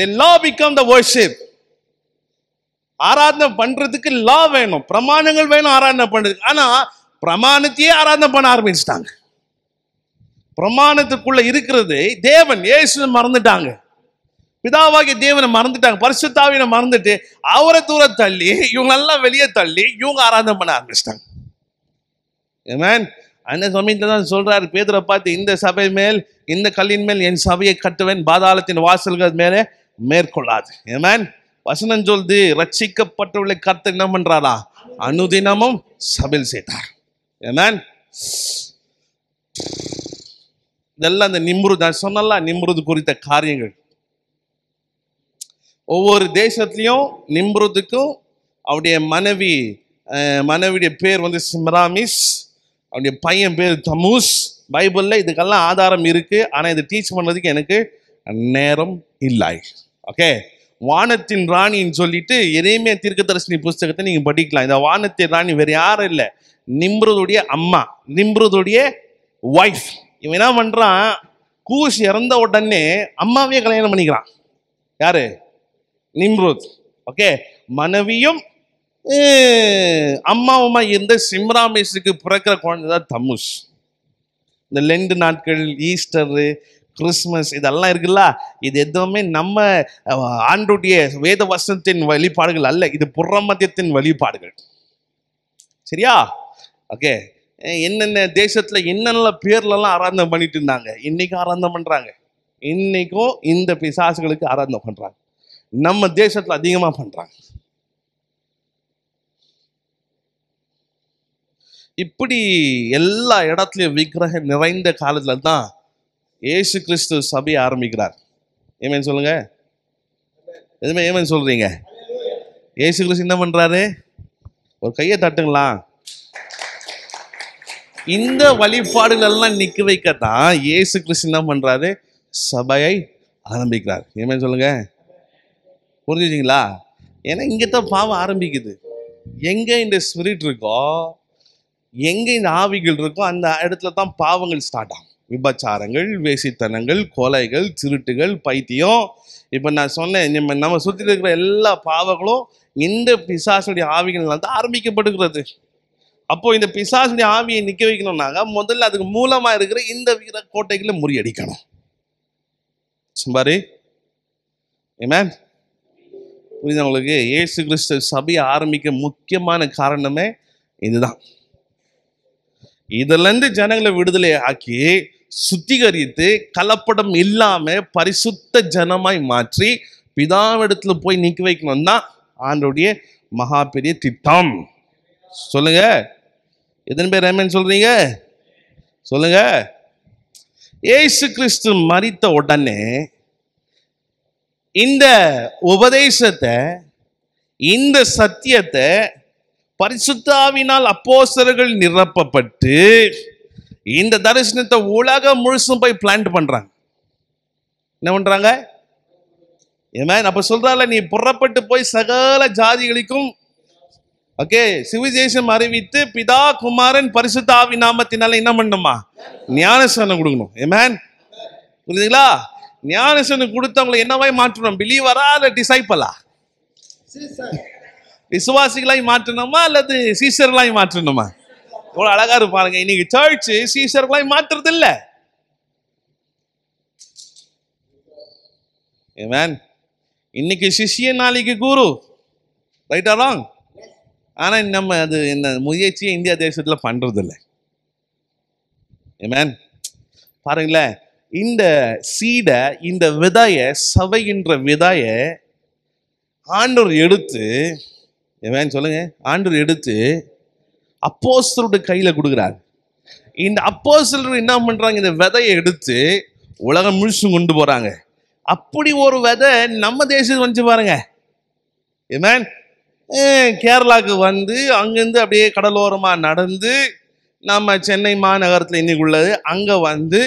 The law become the worship. ஆராதனை பண்றதுக்கு லா வேணும், பிரமாணங்கள் வேணும் ஆராதனை பண்றதுக்கு. ஆனா பிரமாணத்தையே ஆராதனை பண்ண ஆரம்பிச்சுட்டாங்க. பிரமாணத்துக்குள்ள இருக்கிறது தேவன் இயேசுவை மறந்துட்டாங்க, பிதாவாகிய தேவனை மறந்துட்டாங்க, பரிசுத்தாவியை மறந்துட்டு அவரை தூர தள்ளி இவங்களெல்லாம் வெளியே தள்ளி இவங்க ஆராதனை பண்ண ஆரம்பிச்சிட்டாங்க. ஆமென். அந்த சமயத்தில் தான் சொல்றாரு பேதுரை பார்த்து, இந்த சபை மேல், இந்த கல்லின் மேல் என் சபையை கட்டுவேன், பாதாளத்தின் வாசல்கள் மேலே மேற்கொள்ளாது. ஆமென். வசனம் சொல்து, ரட்சிக்கப்பட்டவர்களை கர்த்தர் என்ன பண்றாரா, அனுதினமும் சபையில் சேர்த்தார். இதெல்லாம் இந்த நிம்ருத் சொன்னல, நிம்ருத் குறித்த காரியங்கள். ஒவ்வொரு தேசத்திலையும் நிம்ருத்துக்கும் அவருடைய மனைவியுடைய பேர் வந்து சிம்ராமிஸ், அவருடைய பையன் பேர் தமூஸ். பைபிள்ல இதுக்கெல்லாம் ஆதாரம் இருக்கு. ஆனா இது டீச் பண்றதுக்கு எனக்கு நேரம் இல்லை. ஓகே, வானத்தின் ராணின்னு சொல்லிட்டு எரேமியா தீர்க்கதரிசன புத்தகத்தை நீங்க படிக்கலாம். இந்த வானத்தின் ராணி வேற யாரும் இல்லை, நிம்ருதுடைய அம்மா, நிம்ருதுடைய ஒய்ஃப். இவன் என்ன பண்றான், கூஷ் இறந்த உடனே அம்மாவே கல்யாணம் பண்ணிக்கிறான். யாரு? நிம்ருத். ஓகே, மனைவியும் அம்மாவுமா இருந்த சிம்ராமேஷுக்கு பிறக்கிற குழந்தைதான் தமூஸ். இந்த லெண்டு நாட்கள், ஈஸ்டரு, கிறிஸ்மஸ் இதெல்லாம் இருக்குல்ல, இது எதுவுமே நம்ம ஆண்டுடைய வேத வசனத்தின் வழிபாடுகள் அல்ல, இது புறமத்தியத்தின் வழிபாடுகள். சரியா? ஓகே, என்னென்ன தேசத்துல என்னென்ன பேர்லாம் ஆராதனை பண்ணிட்டு இருந்தாங்க, இன்னைக்கும் ஆராதனை பண்றாங்க. இன்னைக்கும் இந்த பிசாசுகளுக்கு ஆராதனை பண்றாங்க, நம்ம தேசத்துல அதிகமா பண்றாங்க. இப்படி எல்லா இடத்துலயும் விக்கிரகம் நிறைந்த காலத்துல தான் ஏசு கிறிஸ்து சபையை ஆரம்பிக்கிறார். ஏமேன் சொல்லுங்க. எதுவுமே ஏமேன் சொல்றீங்க? ஏசு கிறிஸ்து என்ன பண்றாரு, ஒரு கையை தட்டுங்களா, இந்த வழிபாடுகள் எல்லாம் நிக்க வைக்கத்தான் ஏசு கிறிஸ்து என்ன பண்றாரு, சபையை ஆரம்பிக்கிறார். ஏமேன் சொல்லுங்க. புரிஞ்சுங்களா? ஏன்னா இங்கதான் பாவம் ஆரம்பிக்குது. எங்க இந்த ஸ்பிரிட் இருக்கோ, எங்க இந்த ஆவிகள் இருக்கோ, அந்த இடத்துல தான் பாவங்கள் ஸ்டார்ட் ஆகும். விபச்சாரங்கள், வேசித்தனங்கள், கொலைகள், திருட்டுகள், பைத்தியம். இப்போ நான் சொன்னேன், நம்ம சுற்றி இருக்கிற எல்லா பாவங்களும் இந்த பிசாசுடைய ஆவிகள்னால தான் ஆரம்பிக்கப்படுகிறது. அப்போது இந்த பிசாசுடைய ஆவியை நிற்க வைக்கணும்னாங்க முதல்ல அதுக்கு மூலமாக இருக்கிற இந்த வீர கோட்டைகளை முறியடிக்கணும். சம்பாரி ஏமேன். புரியுது உங்களுக்கு? ஏசு கிறிஸ்து சபையை ஆரம்பிக்க முக்கியமான காரணமே இதுதான். இதிலிருந்து ஜனங்களை விடுதலை ஆக்கி சுத்திகரித்து கலப்படம் இல்லாம பரிசுத்த ஜனமாய் மாற்றி பிதாவிடத்துல போய் நிக்க வைக்கணும் தான் ஆண்டோடைய மகா பெரிய திட்டம். சொல்லுங்க, எத்தனை பேர் ஆமென் சொல்றீங்க? சொல்லுங்க. ஏசு கிறிஸ்து மரித்த உடனே இந்த உபதேசத்தை, இந்த சத்தியத்தை பரிசுத்த ஆவியினால் அப்போஸ்தலர்கள் நிரப்பப்பட்டு இந்த தரிசனத்தை உலகம் முழுசும் போய் பிளான்ட் பண்றாங்க. என்ன பண்றாங்க? ஏமேன். அப்ப சொல்றால, நீ புறப்பட்டு போய் சகல ஜாதிகளுக்கும் ஓகே சிவிசேஷம் அறிவித்து பிதா குமாரன் பரிசுத்த ஆவி நாமத்தினால என்ன பண்ணுமா, ஞானஸ்நானம் கொடுக்கணும். ஏமேன். புரியுதுங்களா? ஞானஸ்நானம் கொடுத்தவங்களை என்னவாய் மாற்றணும், பிலீவரா இல்ல டிசைபிளா, விசுவாசிகளாய் மாற்றணுமா அல்லது சீசர்களாய் மாற்றணுமா? இவ்வளவு அழகா இருப்பாருங்க. இன்னைக்கு சர்ச் சீசர்களாய் மாற்றுறது இல்ல. ஆமென். இன்னைக்கு சிஷ்ய, நாளைக்கு குரு. Right or wrong? ஆனா நம்ம அது என்ன முயற்சியை இந்தியா தேசத்துல பண்றது இல்லை. ஆமென். பாருங்களேன், இந்த சீடை, இந்த விதைய, சபையின்ற விதைய ஆண்டவர் எடுத்து சொல்லுங்க, ஆண்டவர் எடுத்து அப்போஸ்தலருடைய கையில கொடுக்கிறார். இந்த அப்போஸ்தலர் என்ன பண்றாங்க, இந்த விதையை எடுத்து உலகம் முழுசும் கொண்டு போறாங்க. அப்படி ஒரு விதை நம்ம தேசத்துக்கு வந்து பாருங்க. கேரளாவுக்கு வந்து அங்கிருந்து அப்படியே கடலோரமா நடந்து நம்ம சென்னை மாநகரத்தில் இன்னைக்கு உள்ளது, அங்கே வந்து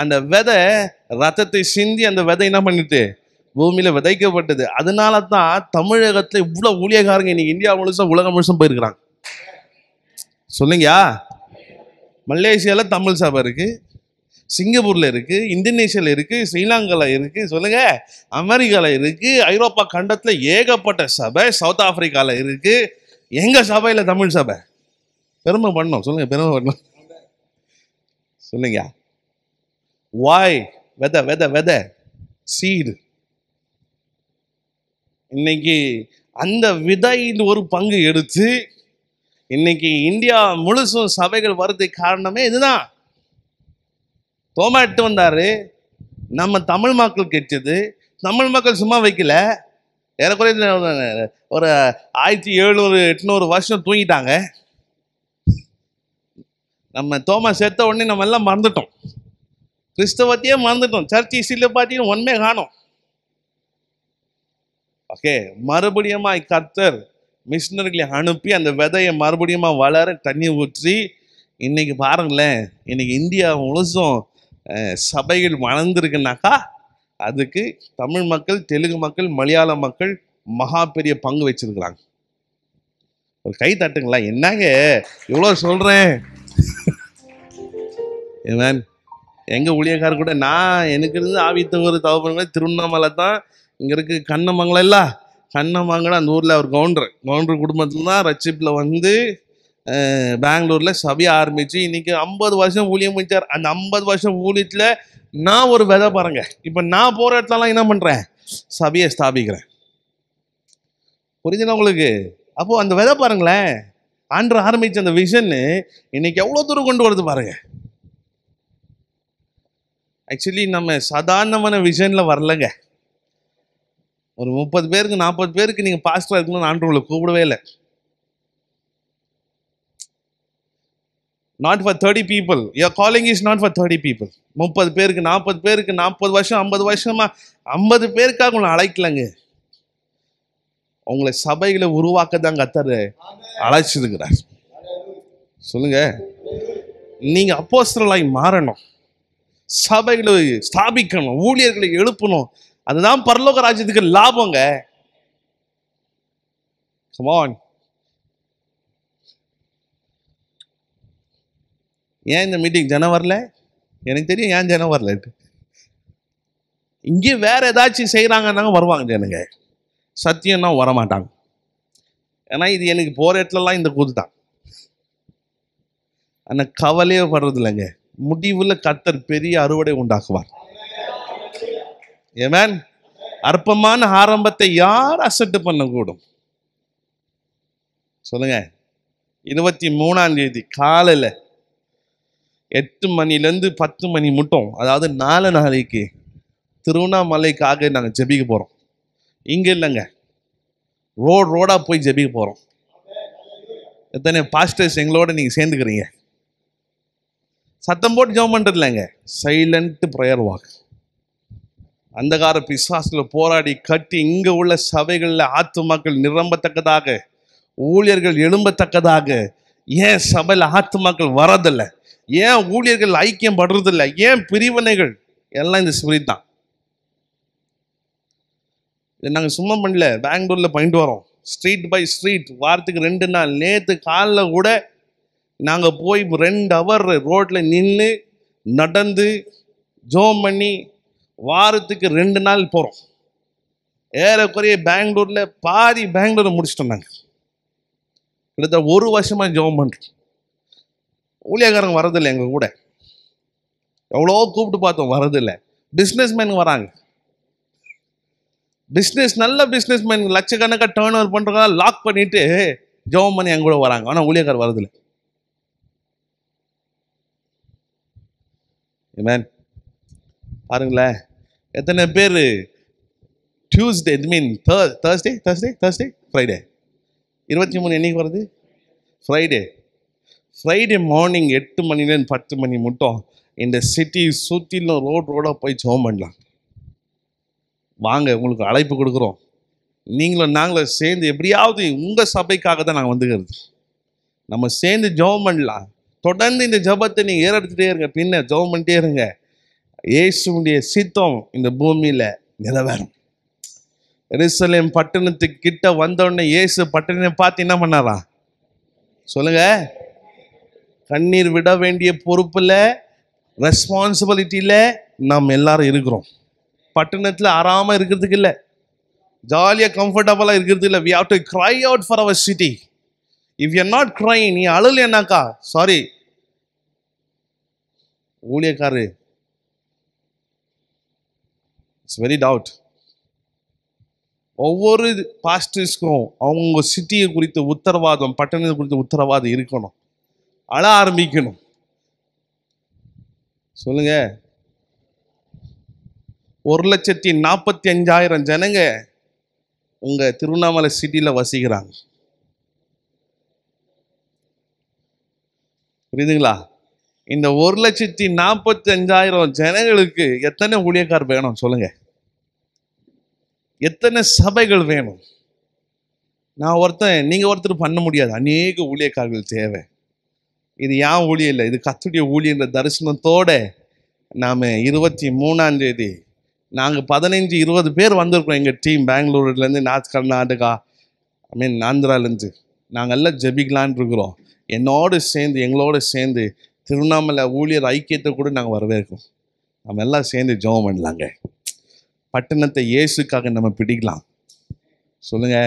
அந்த விதை ரத்தத்தை சிந்தி அந்த விதை என்ன பண்ணிட்டு பூமியில் விதைக்கப்பட்டது. அதனால தான் தமிழகத்தில் இவ்வளோ ஊழியக்காரங்க இன்னைக்கு இந்தியா முழுசும் உலகம் முழுசும் போயிருக்கிறாங்க. சொல்லுங்கயா, மலேசியாவில் தமிழ் சபை இருக்குது, சிங்கப்பூரில் இருக்குது, இந்தோனேஷியாவில் இருக்குது, ஸ்ரீலங்காவில் இருக்குது, சொல்லுங்கள் அமெரிக்காவில் இருக்குது, ஐரோப்பா கண்டத்தில் ஏகப்பட்ட சபை, சவுத் ஆஃப்ரிக்காவில் இருக்குது. எங்கள் சபையில் தமிழ் சபை பெருமை பண்ணோம். சொல்லுங்கள், பெருமை பண்ணோம். சொல்லுங்க, வாய் வெதை வெதை வெதை சீடு. இன்னைக்கு அந்த விதையில் ஒரு பங்கு எடுத்து இன்னைக்கு இந்தியா முழுசும் சபைகள் வர்றதுக்கு காரணமே இதுதான். தோமா எட்டு வந்தாரு, நம்ம தமிழ் மக்கள் கெட்டது. தமிழ் மக்கள் சும்மா வைக்கல, ஏறக்குறைய ஒரு 1700-800 வருஷம் தூங்கிட்டாங்க. நம்ம தோமா சேர்த்த உடனே நம்ம எல்லாம் மறந்துட்டோம், கிறிஸ்தவத்தையே மறந்துட்டோம், சர்ச் இஸ்ல பார்த்தியும் ஒன்மே காணும். ஓகே, மறுபடியும் கர்த்தர் மிஷினர்களை அனுப்பி அந்த விதையை மறுபடியும் வளர தண்ணி ஊற்றி இன்னைக்கு பாருங்களேன், இன்னைக்கு இந்தியா முழுசும் சபைகள் வளர்ந்துருக்குனாக்கா அதுக்கு தமிழ் மக்கள், தெலுங்கு மக்கள், மலையாள மக்கள் மகா பெரிய பங்கு வச்சிருக்கிறாங்க. ஒரு கை தட்டுங்களா. என்னங்க இவ்வளோ சொல்கிறேன், ஏன் எங்கள் ஊழியக்காரர் கூட நான் எனக்கு இருந்து ஆவித்தவர் தவப்பங்களே திருவண்ணாமலை தான் இங்கே இருக்குது. கண்ணமங்கலம் இல்லை, கண்ணமங்கலம் அந்த ஊரில் ஒரு கவுண்டர் குடும்பத்தில் தான் ரட்சிப்பில் வந்து பெங்களூரில் சபையை ஆரம்பித்து இன்னைக்கு 50 வருஷம் ஊழியம் முடிச்சார். அந்த 50 வருஷம் ஊழியத்தில் நான் ஒரு விதை பாருங்க, இப்போ நான் போகிற இடத்துலலாம் என்ன பண்ணுறேன், சபையை ஸ்தாபிக்கிறேன். புரிஞ்சுனா உங்களுக்கு? அப்போது அந்த விதை பாருங்களேன், ஆண்டு ஆரம்பித்த அந்த விஷன்னு இன்னைக்கு எவ்வளோ தூரம் கொண்டு வருது பாருங்க. ஆக்சுவலி நம்ம சாதாரணமான விஷனில் வரலைங்க. ஒரு 30 பேருக்கு 40 பேருக்கு நீங்கள் பாஸ்டராக இருக்கணும்னு ஆண்டு உங்களை கூப்பிடவே இல்லை. Not for 30 people. Your calling is not for 30 people. 30 பேருக்கு 40 பேருக்கு 40 வருஷம் 50 வருஷமா 50 பேருக்காக உங்களை அழைக்கலங்க. உங்களை சபைகளை உருவாக்க தான் கர்த்தர் அழைச்சிருக்கிறார். சொல்லுங்க, நீங்க அப்போஸ்தலராய் மாறணும், சபைகளை ஸ்தாபிக்கணும், ஊழியர்களை எழுப்பணும். அதுதான் பரலோக ராஜ்யத்துக்கு லாபங்க. Come on. ஏன் இந்த மீட்டிங் ஜனம் வரல? எனக்கு தெரியும் ஏன் ஜனம் வரல. இங்கே வேற ஏதாச்சும் செய்கிறாங்கன்னாங்க வருவாங்க ஜனங்க, சத்தியம்னா வரமாட்டாங்க. ஏன்னா இது எனக்கு போகிற இடத்துலலாம் இந்த கூத்து தான். ஆனால் கவலையே படுறது இல்லைங்க, முடிவில் கர்த்தர் பெரிய அறுவடை உண்டாக்குவார். ஏமேன். அற்பமான ஆரம்பத்தை யார் அசட்டு பண்ணக்கூடும்? சொல்லுங்க. 23ஆம் தேதி காலையில் 8 மணிலேருந்து 10 மணி மட்டும், அதாவது 4 நாளைக்கு திருவண்ணாமலைக்காக நாங்கள் ஜெபிக்க போகிறோம். இங்கே இல்லைங்க, ரோடாக போய் ஜெபிக்க போகிறோம். எத்தனை பாஸ்டர்ஸ் எங்களோட நீங்கள் சேர்ந்துக்கிறீங்க? சத்தம் போட்டு ஜெபம் பண்ணுறது இல்லைங்க, சைலண்ட் ப்ரேயர் வாக். அந்தகார பிசாசில் போராடி கட்டி இங்கே உள்ள சபைகளில் ஆத்துமாக்கள் நிரம்பத்தக்கதாக, ஊழியர்கள் எழும்பத்தக்கதாக. ஏன் சபையில் ஆத்துமாக்கள் வரதில்லை? ஏன் ஊழியர்கள் ஐக்கியம் படுறதில்லை? ஏன் பிரிவினைகள்? எல்லாம் இந்த ஸ்பிரிட் தான். நாங்கள் சும்மா பண்ணல, பெங்களூரில் பண்ணிட்டு வரோம், ஸ்ட்ரீட் பை ஸ்ட்ரீட், வாரத்துக்கு 2 நாள். நேற்று காலில் கூட நாங்கள் போய் 2 ஹவர் ரோட்டில் நின்று நடந்து ஜோம் பண்ணி வாரத்துக்கு 2 நாள் போகிறோம். ஏறக்குறைய பெங்களூரில் பாதி பெங்களூரை முடிச்சிட்டோம். நாங்கள் கிட்டத்தட்ட 1 வருஷமாக ஜோம் பண்ணுறோம். ஊழியக்காரங்க வரதில்லை எங்கள் கூட, எவ்வளோ கூப்பிட்டு பார்த்தோம் வரதில்லை. பிஸ்னஸ்மேனுக்கு வராங்க, பிஸ்னஸ் நல்ல பிஸ்னஸ்மேன் லட்சக்கணக்காக டேர்ன் ஓவர் பண்ணுறதுனால லாக் பண்ணிட்டு ஜெபம் பண்ணி எங்க கூட வராங்க. ஆனால் ஊழியக்காரர் வரதில்லை. ஆமென். பாருங்களேன், எத்தனை பேர் Tuesday, I mean Thursday Friday, 23 என்னைக்கு வருது? ஃப்ரைடே மார்னிங் 8 மணிலேருந்து 10 மணி மட்டும் இந்த சிட்டி சுற்றிலும் ரோடாக போய் ஜெபம் பண்ணலாம். வாங்க, உங்களுக்கு அழைப்பு கொடுக்குறோம். நீங்களும் நாங்களும் சேர்ந்து எப்படியாவது உங்கள் சபைக்காக தான் நாங்கள் வந்துக்கிறது. நம்ம சேர்ந்து ஜெபம் பண்ணலாம், தொடர்ந்து இந்த ஜபத்தை நீங்கள் ஏறெடுத்துகிட்டே இருங்க, பின்ன ஜபம் பண்ணிட்டே இருங்க. இயேசுடைய சித்தம் இந்த பூமியில் நிலவரும். எருசலேம் பட்டணத்துக்கு கிட்ட வந்தோடனே இயேசு பட்டணத்தை பார்த்து என்ன பண்ணாரா சொல்லுங்க? கண்ணீர் விட வேண்டிய பொறுப்பில், ரெஸ்பான்சிபிலிட்டியில் நாம் எல்லாரும் இருக்கிறோம். பட்டணத்தில் ஆறாமல் இருக்கிறதுக்கு இல்லை, ஜாலியாக கம்ஃபர்டபுளாக இருக்கிறதுக்கு இல்லை. We have to cry out for our city. If you are not crying, நீ அழுலையாக்கா சாரி ஊழியக்காரு, இட்ஸ் வெரி டவுட். ஒவ்வொரு பாஸ்டர்ஸ்க்கும் அவங்க சிட்டியை குறித்து உத்தரவாதம், பட்டணத்தை குறித்து உத்தரவாதம் இருக்கணும். அழ ஆரம்பிக்கணும். சொல்லுங்க, 1,45,000 ஜனங்க உங்க திருவண்ணாமலை சிட்டியில வசிக்கிறாங்க. புரியுதுங்களா? இந்த 1,45,000 ஜனங்களுக்கு எத்தனை ஊழியக்கார் வேணும் சொல்லுங்க? எத்தனை சபைகள் வேணும்? நான் ஒருத்தன், நீங்கள் ஒருத்தர் பண்ண முடியாது. அநேக ஊழியக்காரர்கள் தேவை. இது ஏன் ஊழியம் இல்லை, இது கர்த்தருடைய ஊழியன்ற தரிசனத்தோடு நாம் 23ஆம் தேதி நாங்கள் 15-20 பேர் வந்திருக்கோம். எங்கள் டீம் பெங்களூர்லேருந்து, நார்த் கர்நாடகா, ஆந்திராலேருந்து நாங்கள் எல்லாம் ஜெபிக்கலான் இருக்கிறோம். எங்களோடு சேர்ந்து திருவண்ணாமலை ஊழியர் ஐக்கியத்தை கூட நாங்கள் வரவேற்கும். நம்ம எல்லாம் சேர்ந்து ஜெபம் பண்ணலாங்க. பட்டணத்தை இயேசுக்காக நம்ம பிடிக்கலாம். சொல்லுங்க,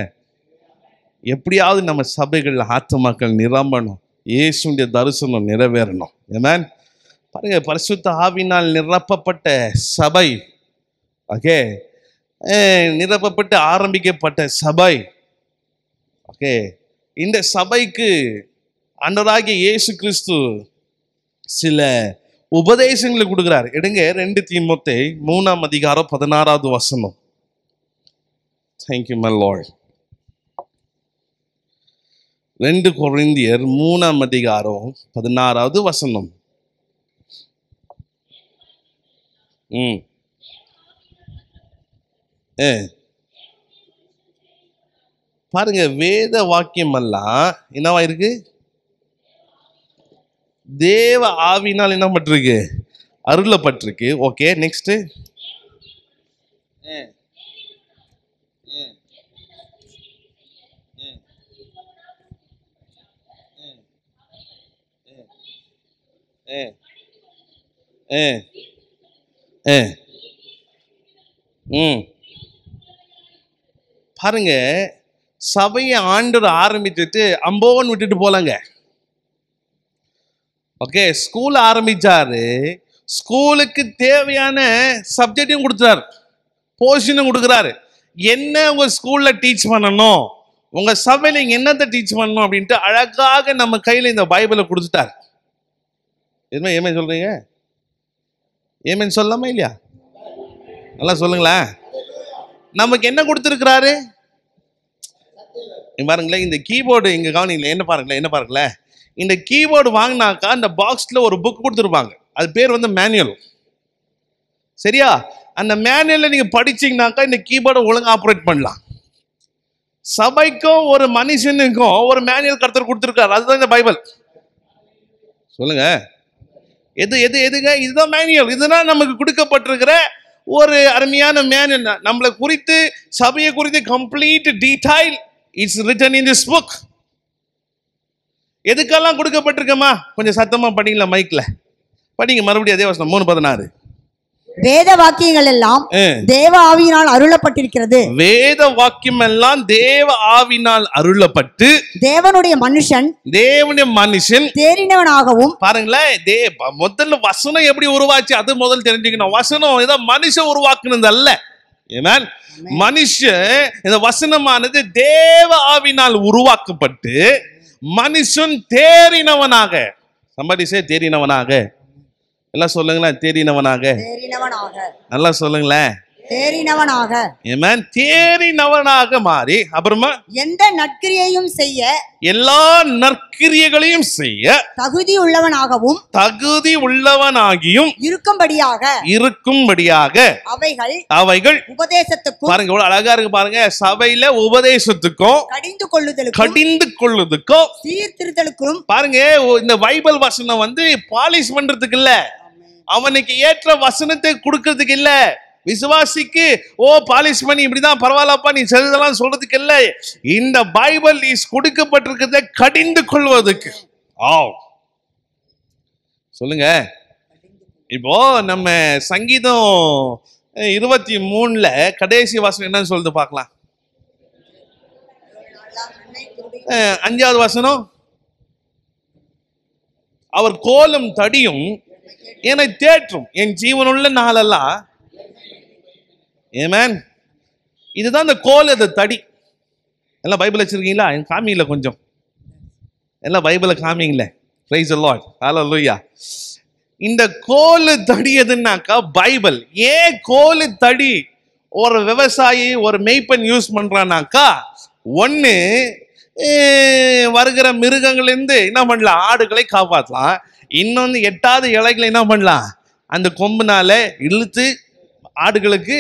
எப்படியாவது நம்ம சபைகளில் ஆத்துமாக்கள் நிரம்பணும், இயேசுடைய தரிசனம் நிறைவேறணும். ஏமேன். பாருங்க, பரிசுத்த ஆவினால் நிரப்பப்பட்ட சபை, ஓகே, நிரப்பப்பட்டு ஆரம்பிக்கப்பட்ட சபை, ஓகே. இந்த சபைக்கு ஆண்டவராகிய இயேசு கிறிஸ்து சில உபதேசங்களை கொடுக்குறார். எடுங்க 2 தீமோத்தேயு 3:16. Thank you my Lord. 2 கொரிந்தியர் 3:16. பாருங்க, வேத வாக்கியம் எல்லாம் என்னவா இருக்கு? தேவ ஆவினால் என்ன பட்டிருக்கு? அருளப்பட்டிருக்கு. Okay, next. பாருங்க, சபையை ஆண்டவர் ஆரம்பிச்சுட்டு அம்போன்னு விட்டுட்டு போலாங்க. ஓகே, ஸ்கூல் ஆரம்பிச்சாரு. ஸ்கூலுக்கு தேவையான சப்ஜெக்டையும் கொடுத்துறாரு, போர்ஷனும் கொடுக்குறாரு. என்ன உங்க ஸ்கூல்ல டீச் பண்ணணும், உங்க சபையில என்னத்தை டீச் பண்ணணும் அப்படின்ட்டு அழகாக நம்ம கையில இந்த பைபிளை கொடுத்துட்டாரு. எதுவுமே ஏமேன் சொல்றீங்க? ஏமேன் சொல்லாமா இல்லையா? நல்லா சொல்லுங்களேன். நமக்கு என்ன கொடுத்துருக்கிறாரு பாருங்களேன். இந்த கீபோர்டு இங்க கவனிங்களேன், என்ன பாருங்களேன் இந்த கீபோர்டு வாங்கினாக்கா இந்த பாக்ஸில் ஒரு புக் கொடுத்துருப்பாங்க. அது பேர் வந்து மேனுவல். சரியா? அந்த மேனுவலில் நீங்கள் படிச்சிங்கனாக்கா இந்த கீபோர்டை ஒழுங்காக ஆப்ரேட் பண்ணலாம். சபைக்கும் ஒரு மனுஷனுக்கும் ஒரு மேனுவல் கர்த்தர் கொடுத்துருக்காரு. அதுதான் இந்த பைபிள். சொல்லுங்க, எது எது எதுங்க? இதுதான் மேனுவல். இதுதான் நமக்கு கொடுக்கப்பட்டிருக்கிற ஒரு அருமையான மேனுவல். நம்மளை குறித்து, சபையை குறித்து complete detail it's written in this book. எதுக்கெல்லாம் கொடுக்கப்பட்டிருக்கமா? கொஞ்சம் சத்தமா படிங்களா? மைக்ல படிங்க மறுபடியும் அதே வசனம் 3:16. வேத வாக்கியங்கள் எல்லாம் தேவ ஆவியினால் அருளப்பட்டிருக்கிறது. வேத வாக்கியம் எல்லாம் தேவ ஆவியினால் அருளப்பட்டு தேவனுடைய மனுஷன் தேறினவனாகவும். பாருங்களேன், முதல்ல வசனம் எப்படி உருவாச்சு அது முதல்ல தெரிஞ்சுக்கணும். வசனம் ஏதோ மனுஷன் உருவாக்குனது அல்ல. ஏமேன். மனுஷன், இந்த வசனமானது தேவ ஆவியினால் உருவாக்கப்பட்டு மனுஷன் தேறினவனாக. சம்படி சே தேறினவனாக. எல்லாம் சொல்லுங்களேன், தேறினவனாக. நல்லா சொல்லுங்களேன். தேறினவனாக, ஆமென், தேறினவனாக மாறி அப்புறமா எந்த நற்கிரியையும் செய்ய, எல்லா நற்கிரியைகளையும் செய்ய தகுதி உள்ளவனாகவும் தகுதி உள்ளவனாகியும் இருக்கும்படியாக அவைகள் உபதேசத்துக்கும், பாருங்க எவ்வளவு அழகா இருக்கு பாருங்க, சபையில உபதேசத்துக்கும் கடிந்து கொள்ளுதுக்கும் சீர்திருத்தலுக்கும். பாருங்க இந்த பைபிள் வசனம் வந்து பாலிஷ் பண்றதுக்கு இல்ல, அவனுக்கு ஏற்ற வசனத்தை கொடுக்கறதுக்கு இல்ல, விசுவாசிக்கு ஓ பாலிஷ் பண்ணி இப்படிதான் பரவாயில்லப்பா நீ செல்லுதெல்லாம் சொல்றதுக்கு இல்ல, இந்த பைபிள் இஸ் கொடுக்கப்பட்டிருக்கிறத கடிந்து கொள்வதுக்கு. சொல்லுங்க, இப்போ நம்ம சங்கீதம் 23 கடைசி வசனம் என்னன்னு சொல்லுது பார்க்கலாம். 5வது வசனம், அவர் கோலும் தடியும் என்னை தேற்றும், என் ஜீவனுள்ள நாளெல்லாம். ஏமேன், இதுதான் இந்த கோல், அது தடி. எல்லாம் பைபிள் வச்சிருக்கீங்களா? என் காமிங்கள கொஞ்சம், எல்லாம் பைபிளை காமிங்களே. பிரைஸ் தி லார்ட், ஹல்லேலூயா. இந்த கோல் தடி எதுனாக்கா பைபிள். ஏன் கோல் தடி ஒரு விவசாயி ஒரு மேய்ப்பன் யூஸ் பண்றானாக்கா, ஒன்று வருகிற மிருகங்கள்லேருந்து என்ன பண்ணலாம், ஆடுகளை காப்பாற்றலாம். இன்னொன்று எட்டாவது இலைகளை என்ன பண்ணலாம், அந்த கொம்புனால இழுத்து ஆடுகளுக்கு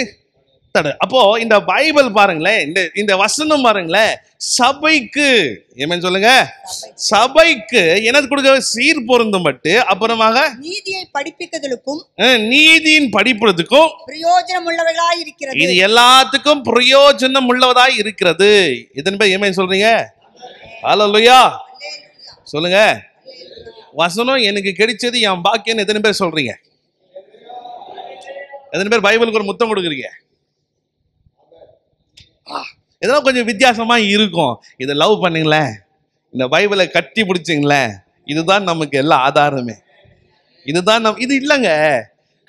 தடு. அப்போ இந்த பைபிள் பாருங்களேன், இந்த வசனம் பாருங்களேன், சபைக்கு ஏமேன் சொல்லுங்க, சபைக்கு எனது கொடுக்க சீர் பொருந்தும் பட்டு அப்புறமாக நீதியை படிப்பிக்கிறதுக்கும் நீதியின் படிப்புறதுக்கும் பிரயோஜனம் உள்ளவர்களாய் இருக்கிறது. இது எல்லாத்துக்கும் பிரயோஜனம் உள்ளவதாய் இருக்கிறது. இதன்பை ஏமேன் சொல்றீங்க? ஹல்லேலூயா சொல்லுங்க. வசனம் எனக்கு கிடைச்சது என் பாக்கியம். எத்தனை பேர் சொல்றீங்க? எத்தனை பேர் பைபிளுக்கு ஒரு முத்தம் கொடுக்குறீங்க? இதெல்லாம் கொஞ்சம் வித்தியாசமா இருக்கும். இதை லவ் பண்ணுங்களேன், இந்த பைபிளை கட்டி பிடிச்சிங்களேன், இதுதான் நமக்கு எல்லா ஆதாரமே, இதுதான் நம் இது இல்லைங்க.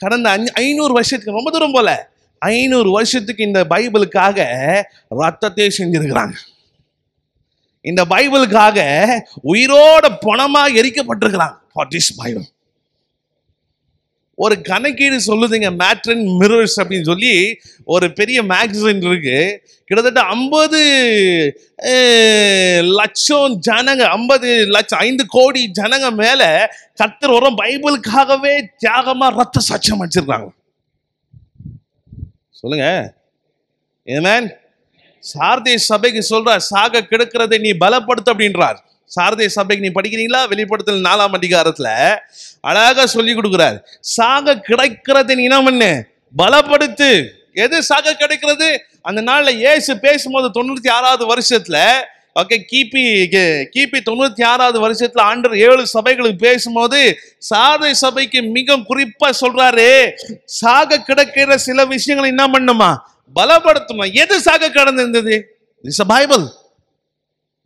கடந்த 500 வருஷத்துக்கு, ரொம்ப தூரம் போல 500 வருஷத்துக்கு இந்த பைபிளுக்காக ரத்தத்தை செஞ்சிருக்கிறாங்க, இந்த பைபிளுக்காக உயிரோட பணமாக எரிக்கப்பட்டிருக்கிறாங்க. ஒரு கணக்கீடு சொல்லுதுங்க, மேட்ரன் மிரர்ஸ் அப்படின்னு சொல்லி ஒரு பெரிய மேகசின் இருக்கு. கிட்டத்தட்ட 50 லட்சம் ஜனங்க, 50 லட்சம் 5 கோடி ஜனங்க மேல கர்த்தர் ஒரு பைபிளுக்காகவே தியாகமா ரத்த சாட்சியம் அடிச்சிருக்காங்க. சொல்லுங்க ஏமேன். சாரதே சபைக்கு சொல்றார், சாக கிடக்கிறதை நீ பலப்படுத்து அப்படின்றார். சாரதே சபைக்கு நீ படிக்கிறீங்களா? வெளிப்படுத்தல் 4ஆம் அதிகாரத்துல அழகா சொல்லி கொடுக்கிறார், சாக கிடைக்கிறதை நீ என்ன பண்ணு, பலப்படுத்து. எது சாக கிடைக்கிறது? அந்த நாள்ல இயேசு பேசும்போது 96வது வருஷத்துல, ஓகே, கிபி 96வது வருஷத்துல ஆண்டவர் 7 சபைகளுக்கு பேசும்போது சாரதே சபைக்கு மிக குறிப்பா சொல்றாரு, சாக கிடைக்கிற சில விஷயங்களை என்ன பண்ணுமா, பலப்படுத்துமா. எது சாக கடந்து இருந்தது? Is Bible.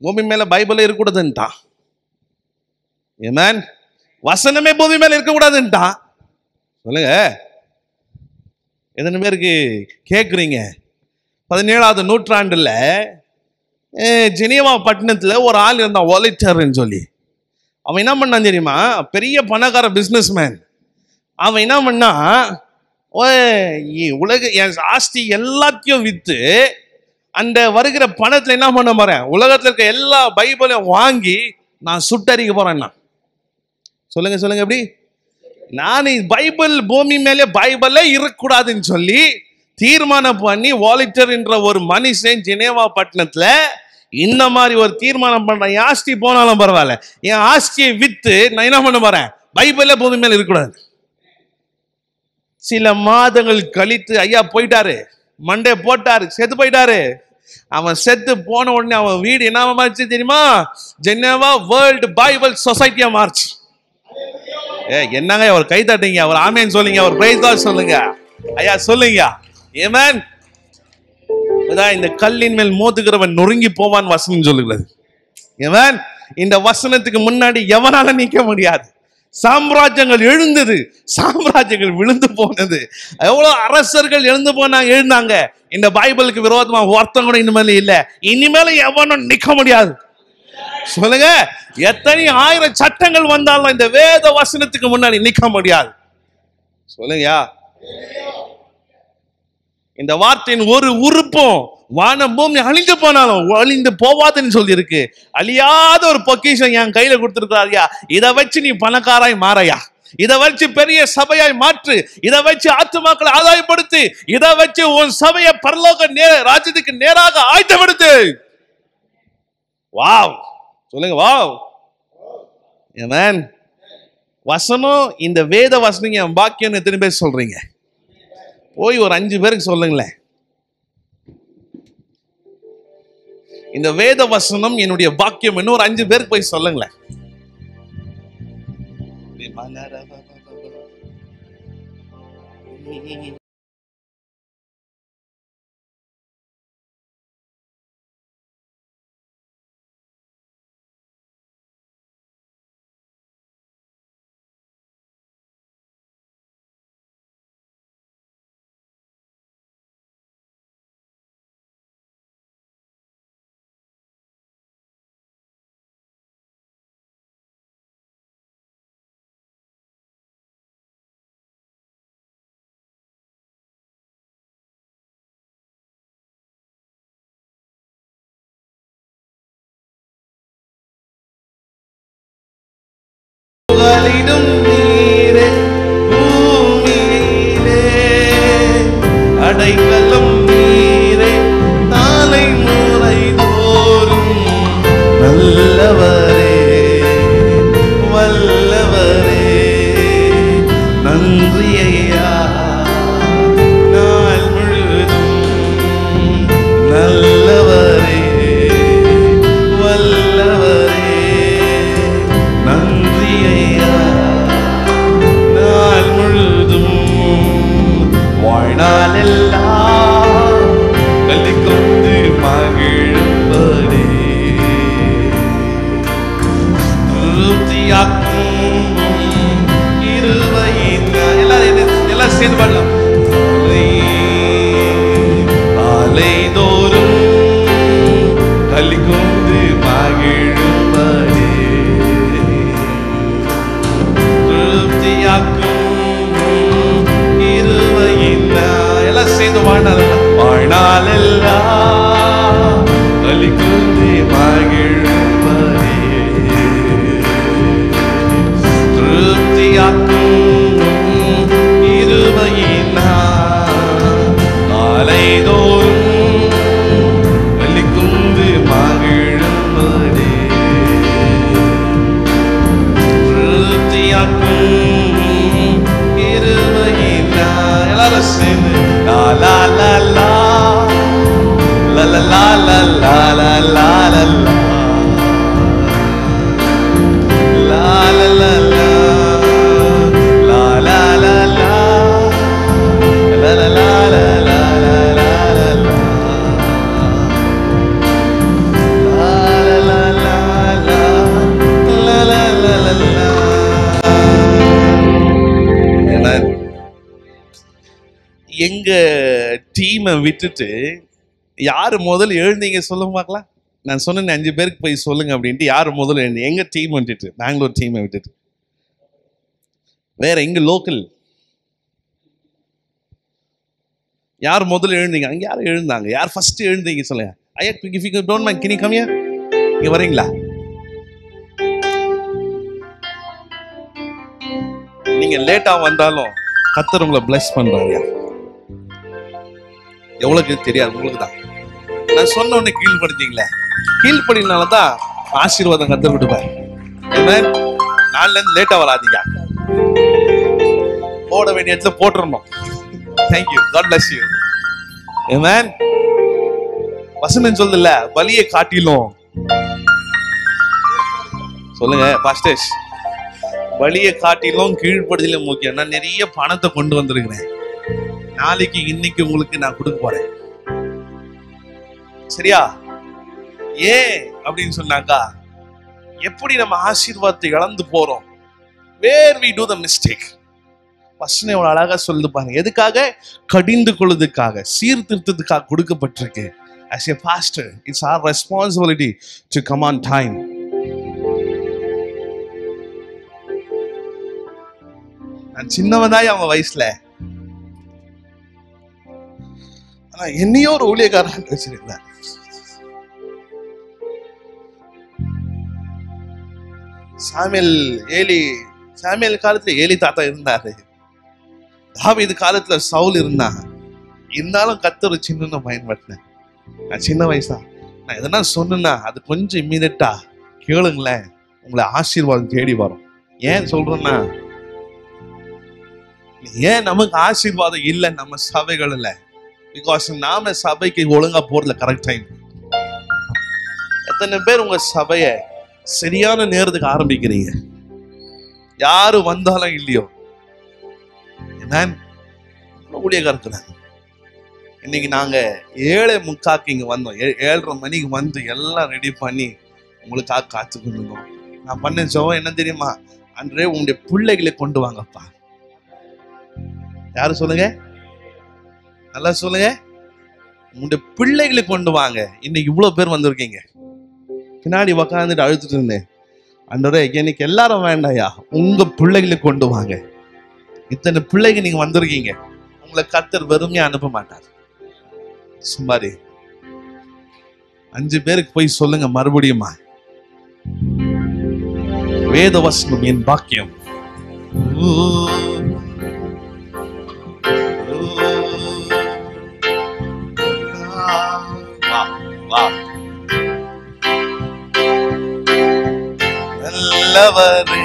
பூமி மேல பைபிள் இருக்கக்கூடாதுன்ட்டா. ஏமேன், வசனமே பூமி மேல இருக்கக்கூடாதுன்ட்டா. சொல்லுங்க, எத்தனை பேருக்கு கேட்குறீங்க? 17ஆவது நூற்றாண்டுல ஜெனீவா பட்டணத்துல ஒரு ஆள் இருந்தான், வாலெட்டர்ன்னு சொல்லி. அவன் என்ன பண்ணான் தெரியுமா, பெரிய பணக்கார பிஸ்னஸ் மேன். அவன் என்ன பண்ணா, உலக ஆஸ்தி எல்லாத்தையும் வித்து அந்த வருகிற பணத்துல என்ன பண்ண போறேன், உலகத்துல இருக்க எல்லா பைபிளையும் வாங்கி நான் சுட்டறிக்க போறேன்னா. சொல்லுங்க சொல்லுங்க, எப்படி நான் பைபிள் பூமி மேலே பைபிளே இருக்கக்கூடாதுன்னு சொல்லி தீர்மானம் பண்ணி, வாலெட்டர் என்ற ஒரு மனுஷன் ஜெனீவா பட்டணத்துல இந்த மாதிரி ஒரு தீர்மானம் பண்றேன், என் ஆஸ்தி போனாலும் பரவாயில்ல, என் ஆஸ்தியை வித்து நான் என்ன பண்ண போறேன், பைபிளே பூமி மேல இருக்கக்கூடாது. சில மாதங்கள் கழித்து ஐயா போயிட்டாரு, மண்டே போட்டாரு, செத்து போயிட்டாரு. அவன் செத்து போன உடனே அவன் வீடு என்ன மாறிச்சு தெரியுமா, ஜெனீவா வேர்ல்டு பைபிள் சொசைட்டியா மாறிச்சு. என்னங்க அவர் கை தட்டிங்க, அவர் ஆமேன்னு சொல்லுங்க, அவர் பிரைஸ் தான் சொல்லுங்க, ஐயா சொல்லுங்க. ஏமேன். இந்த கல்லின் மேல் மோதுகிறவன் நொறுங்கி போவான் வசனம் சொல்லுகிறது. ஏமேன், இந்த வசனத்துக்கு முன்னாடி எவனால நிற்க முடியாது. சாம்ராஜ்யங்கள் எழுந்தது, சாம்ராஜ்யங்கள் விழுந்து போனது, எவ்வளவு அரசர்கள் எழுந்து போனாங்க, எழுந்தாங்க. இந்த பைபிளுக்கு விரோதமா ஒருத்தம் கூட இனிமேல இல்ல, இனிமேல எவனும் நிக்க முடியாது. சொல்லுங்க, எத்தனை ஆயிரம் சட்டங்கள் வந்தாலும் இந்த வேத வசனத்துக்கு முன்னாடி நிக்க முடியாது. சொல்லுங்க, இந்த வார்த்தையின் ஒரு உறுப்பும் வானம் பூமி அழிந்து போனாலும் அழிந்து போவாதுன்னு சொல்லியிருக்கு. அழியாத ஒரு பொக்கிஷம் என் கையில கொடுத்துருக்கிறாரியா, இதை வச்சு நீ பணக்காராய் மாறையா, இதை வச்சு பெரிய சபையாய் மாற்று, இதை வச்சு ஆத்துமாக்களை ஆதாயப்படுத்தி, இதை வச்சு உன் சபையை பரலோக ராஜ்யத்துக்கு நேராக ஆயத்தப்படுத்து. வாவ் சொல்லுங்க, வாவ். ஆமென். வசனம், இந்த வேத வசனம் என் பாக்கியம். எத்தனை பேர் சொல்றீங்க? போய் ஒரு 5 பேருக்கு சொல்லுங்களேன், இந்த வேத வசனம் என்னுடைய பாக்கியம். இன்னொரு 5 பேருக்கு போய் சொல்லுங்களேன். எங்க டீமை விட்டுட்டு யாரு முதல்ல எழுந்தீங்க சொல்லுங்க பார்க்கலாம். நான் சொன்ன 5 பேருக்கு போய் சொல்லுங்க அப்படின்ட்டு யாரு முதல்ல எழுந்தீங்க? எங்க டீம் விட்டுட்டு, பெங்களூர் டீமை விட்டுட்டு வேற எங்க லோக்கல் யார் முதல்ல எழுந்தீங்க? அங்க யாரும் எழுந்தாங்க? யார் ஃபர்ஸ்ட் எழுந்தீங்க சொல்லுங்க. ஐயா இஃப் யூ டோன்ட் மைண்ட், கினி கம் ஹியர், இங்க வரீங்களா? நீங்க லேட்டா வந்தாலும் கர்த்தர் உங்களை பிளஸ் பண்றாரு. எவ்வளவு தெரியாது உங்களுக்கு தான். நான் சொன்ன உடனே கீழ்படுத்தீங்களே, கீழ்படினாலதான் ஆசீர்வாதம் கர்த்தர் கொடுப்பார். நாள்ல இருந்து லேட்டா வராதீங்க, போட வேண்டிய இடத்துல போட்டுறணும். Thank you, God bless you. Amen. வசனம் சொல்லுதுல்ல, பலியை காட்டிலும் சொல்லுங்க பாஸ்டர்ஸ், வலியை காட்டிலும் கீழ்படுதலும் முக்கியம். நான் நிறைய பணத்தை கொண்டு வந்திருக்கிறேன், நாளைக்கு இன்னைக்கு உங்களுக்கு நான் கொடுக்க போறேன், சரியா? ஏன் அப்படின்னு சொன்னாக்கா, எப்படி நம்ம ஆசீர்வாதத்தை இழந்து போறோம். Where we do the mistake. வசனம் எவ்வளவு அழகா சொல்லுது பாருங்க. எதுக்காக? கடிந்து கொள்வதுக்காக, சீர்திருத்தத்துக்காக கொடுக்கப்பட்டிருக்கு. As a pastor, it's our responsibility to come on time. நான் சின்னவனாய் அவங்க வயசுல ஆனால் என்னையோ ஒரு ஊழியக்காரன் வச்சிருந்தார். சாமியல் காலத்துல ஏலி தாத்தா இருந்தாரு, தாவீது காலத்துல சவுல் இருந்தாங்க. இருந்தாலும் கர்த்தர் சின்ன பயன்படுத்தினேன். நான் சின்ன வயசா நான் எதனா சொன்னா அது கொஞ்சம் இம்மீடியட்டா கேளுங்களேன், உங்களை ஆசீர்வாதம் தேடி வரும். ஏன் சொல்றேன்னா, ஏன் நமக்கு ஆசீர்வாதம் இல்லை நம்ம சபைகள்ல? பிகாஸ் நாம சபைக்கு ஒழுங்கா போறதுல கரெக்ட் டைம். எத்தனை பேர் உங்க சபைய சரியான நேரத்துக்கு ஆரம்பிக்கிறீங்க? யாரு வந்தாலும் இல்லையோ ஊழியக்காரங்க. இன்னைக்கு நாங்க 7:45 இங்க வந்தோம், 7:30 மணிக்கு வந்து எல்லாம் ரெடி பண்ணி உங்களுக்காக காத்துக்கொண்டிருந்தோம். நான் பண்ண ஜெபம் என்ன தெரியுமா? அன்றே உங்களுடைய பிள்ளைகளை கொண்டு வாங்கப்பா. யாரு சொல்லுங்க? நல்லா சொல்லுங்க, உங்களுடைய பிள்ளைகளை கொண்டு வாங்க. இன்னைக்கு இவ்வளவு பேர் வந்திருக்கீங்க. பின்னாடி உக்காந்துட்டு அழுத்துட்டு இருந்தேன், அன்றே எனக்கு எல்லாரும் வேண்டாயா, உங்க பிள்ளைகளை கொண்டு வாங்க. இத்தனை பிள்ளைங்க நீங்க வந்திருக்கீங்க, உங்களை கர்த்தர் வெறுமையா அனுப்ப மாட்டார். சுமாரி 5 பேருக்கு போய் சொல்லுங்க மறுபடியுமா, வேதவசனம் என் பாக்கியம். நல்லவரே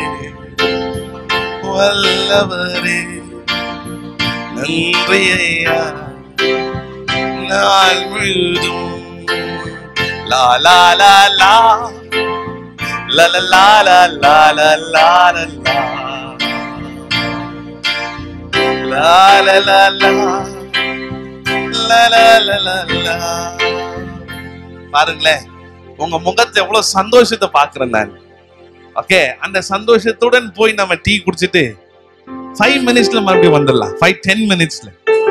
வல்லவரே நன்றியா நாள் முழுதும். லா லா லா லா la la la la la la la la la la la la la la la la la. பாருங்களே, உங்க முகத்துல எவ்வளவு சந்தோஷத்தை பாக்குறேன் நான். ஓகே, அந்த சந்தோஷத்துடன் போய் நம்ம டீ குடிச்சிட்டு 5 minutes மறுபடியும் வந்துடலாம். 5-10 minutes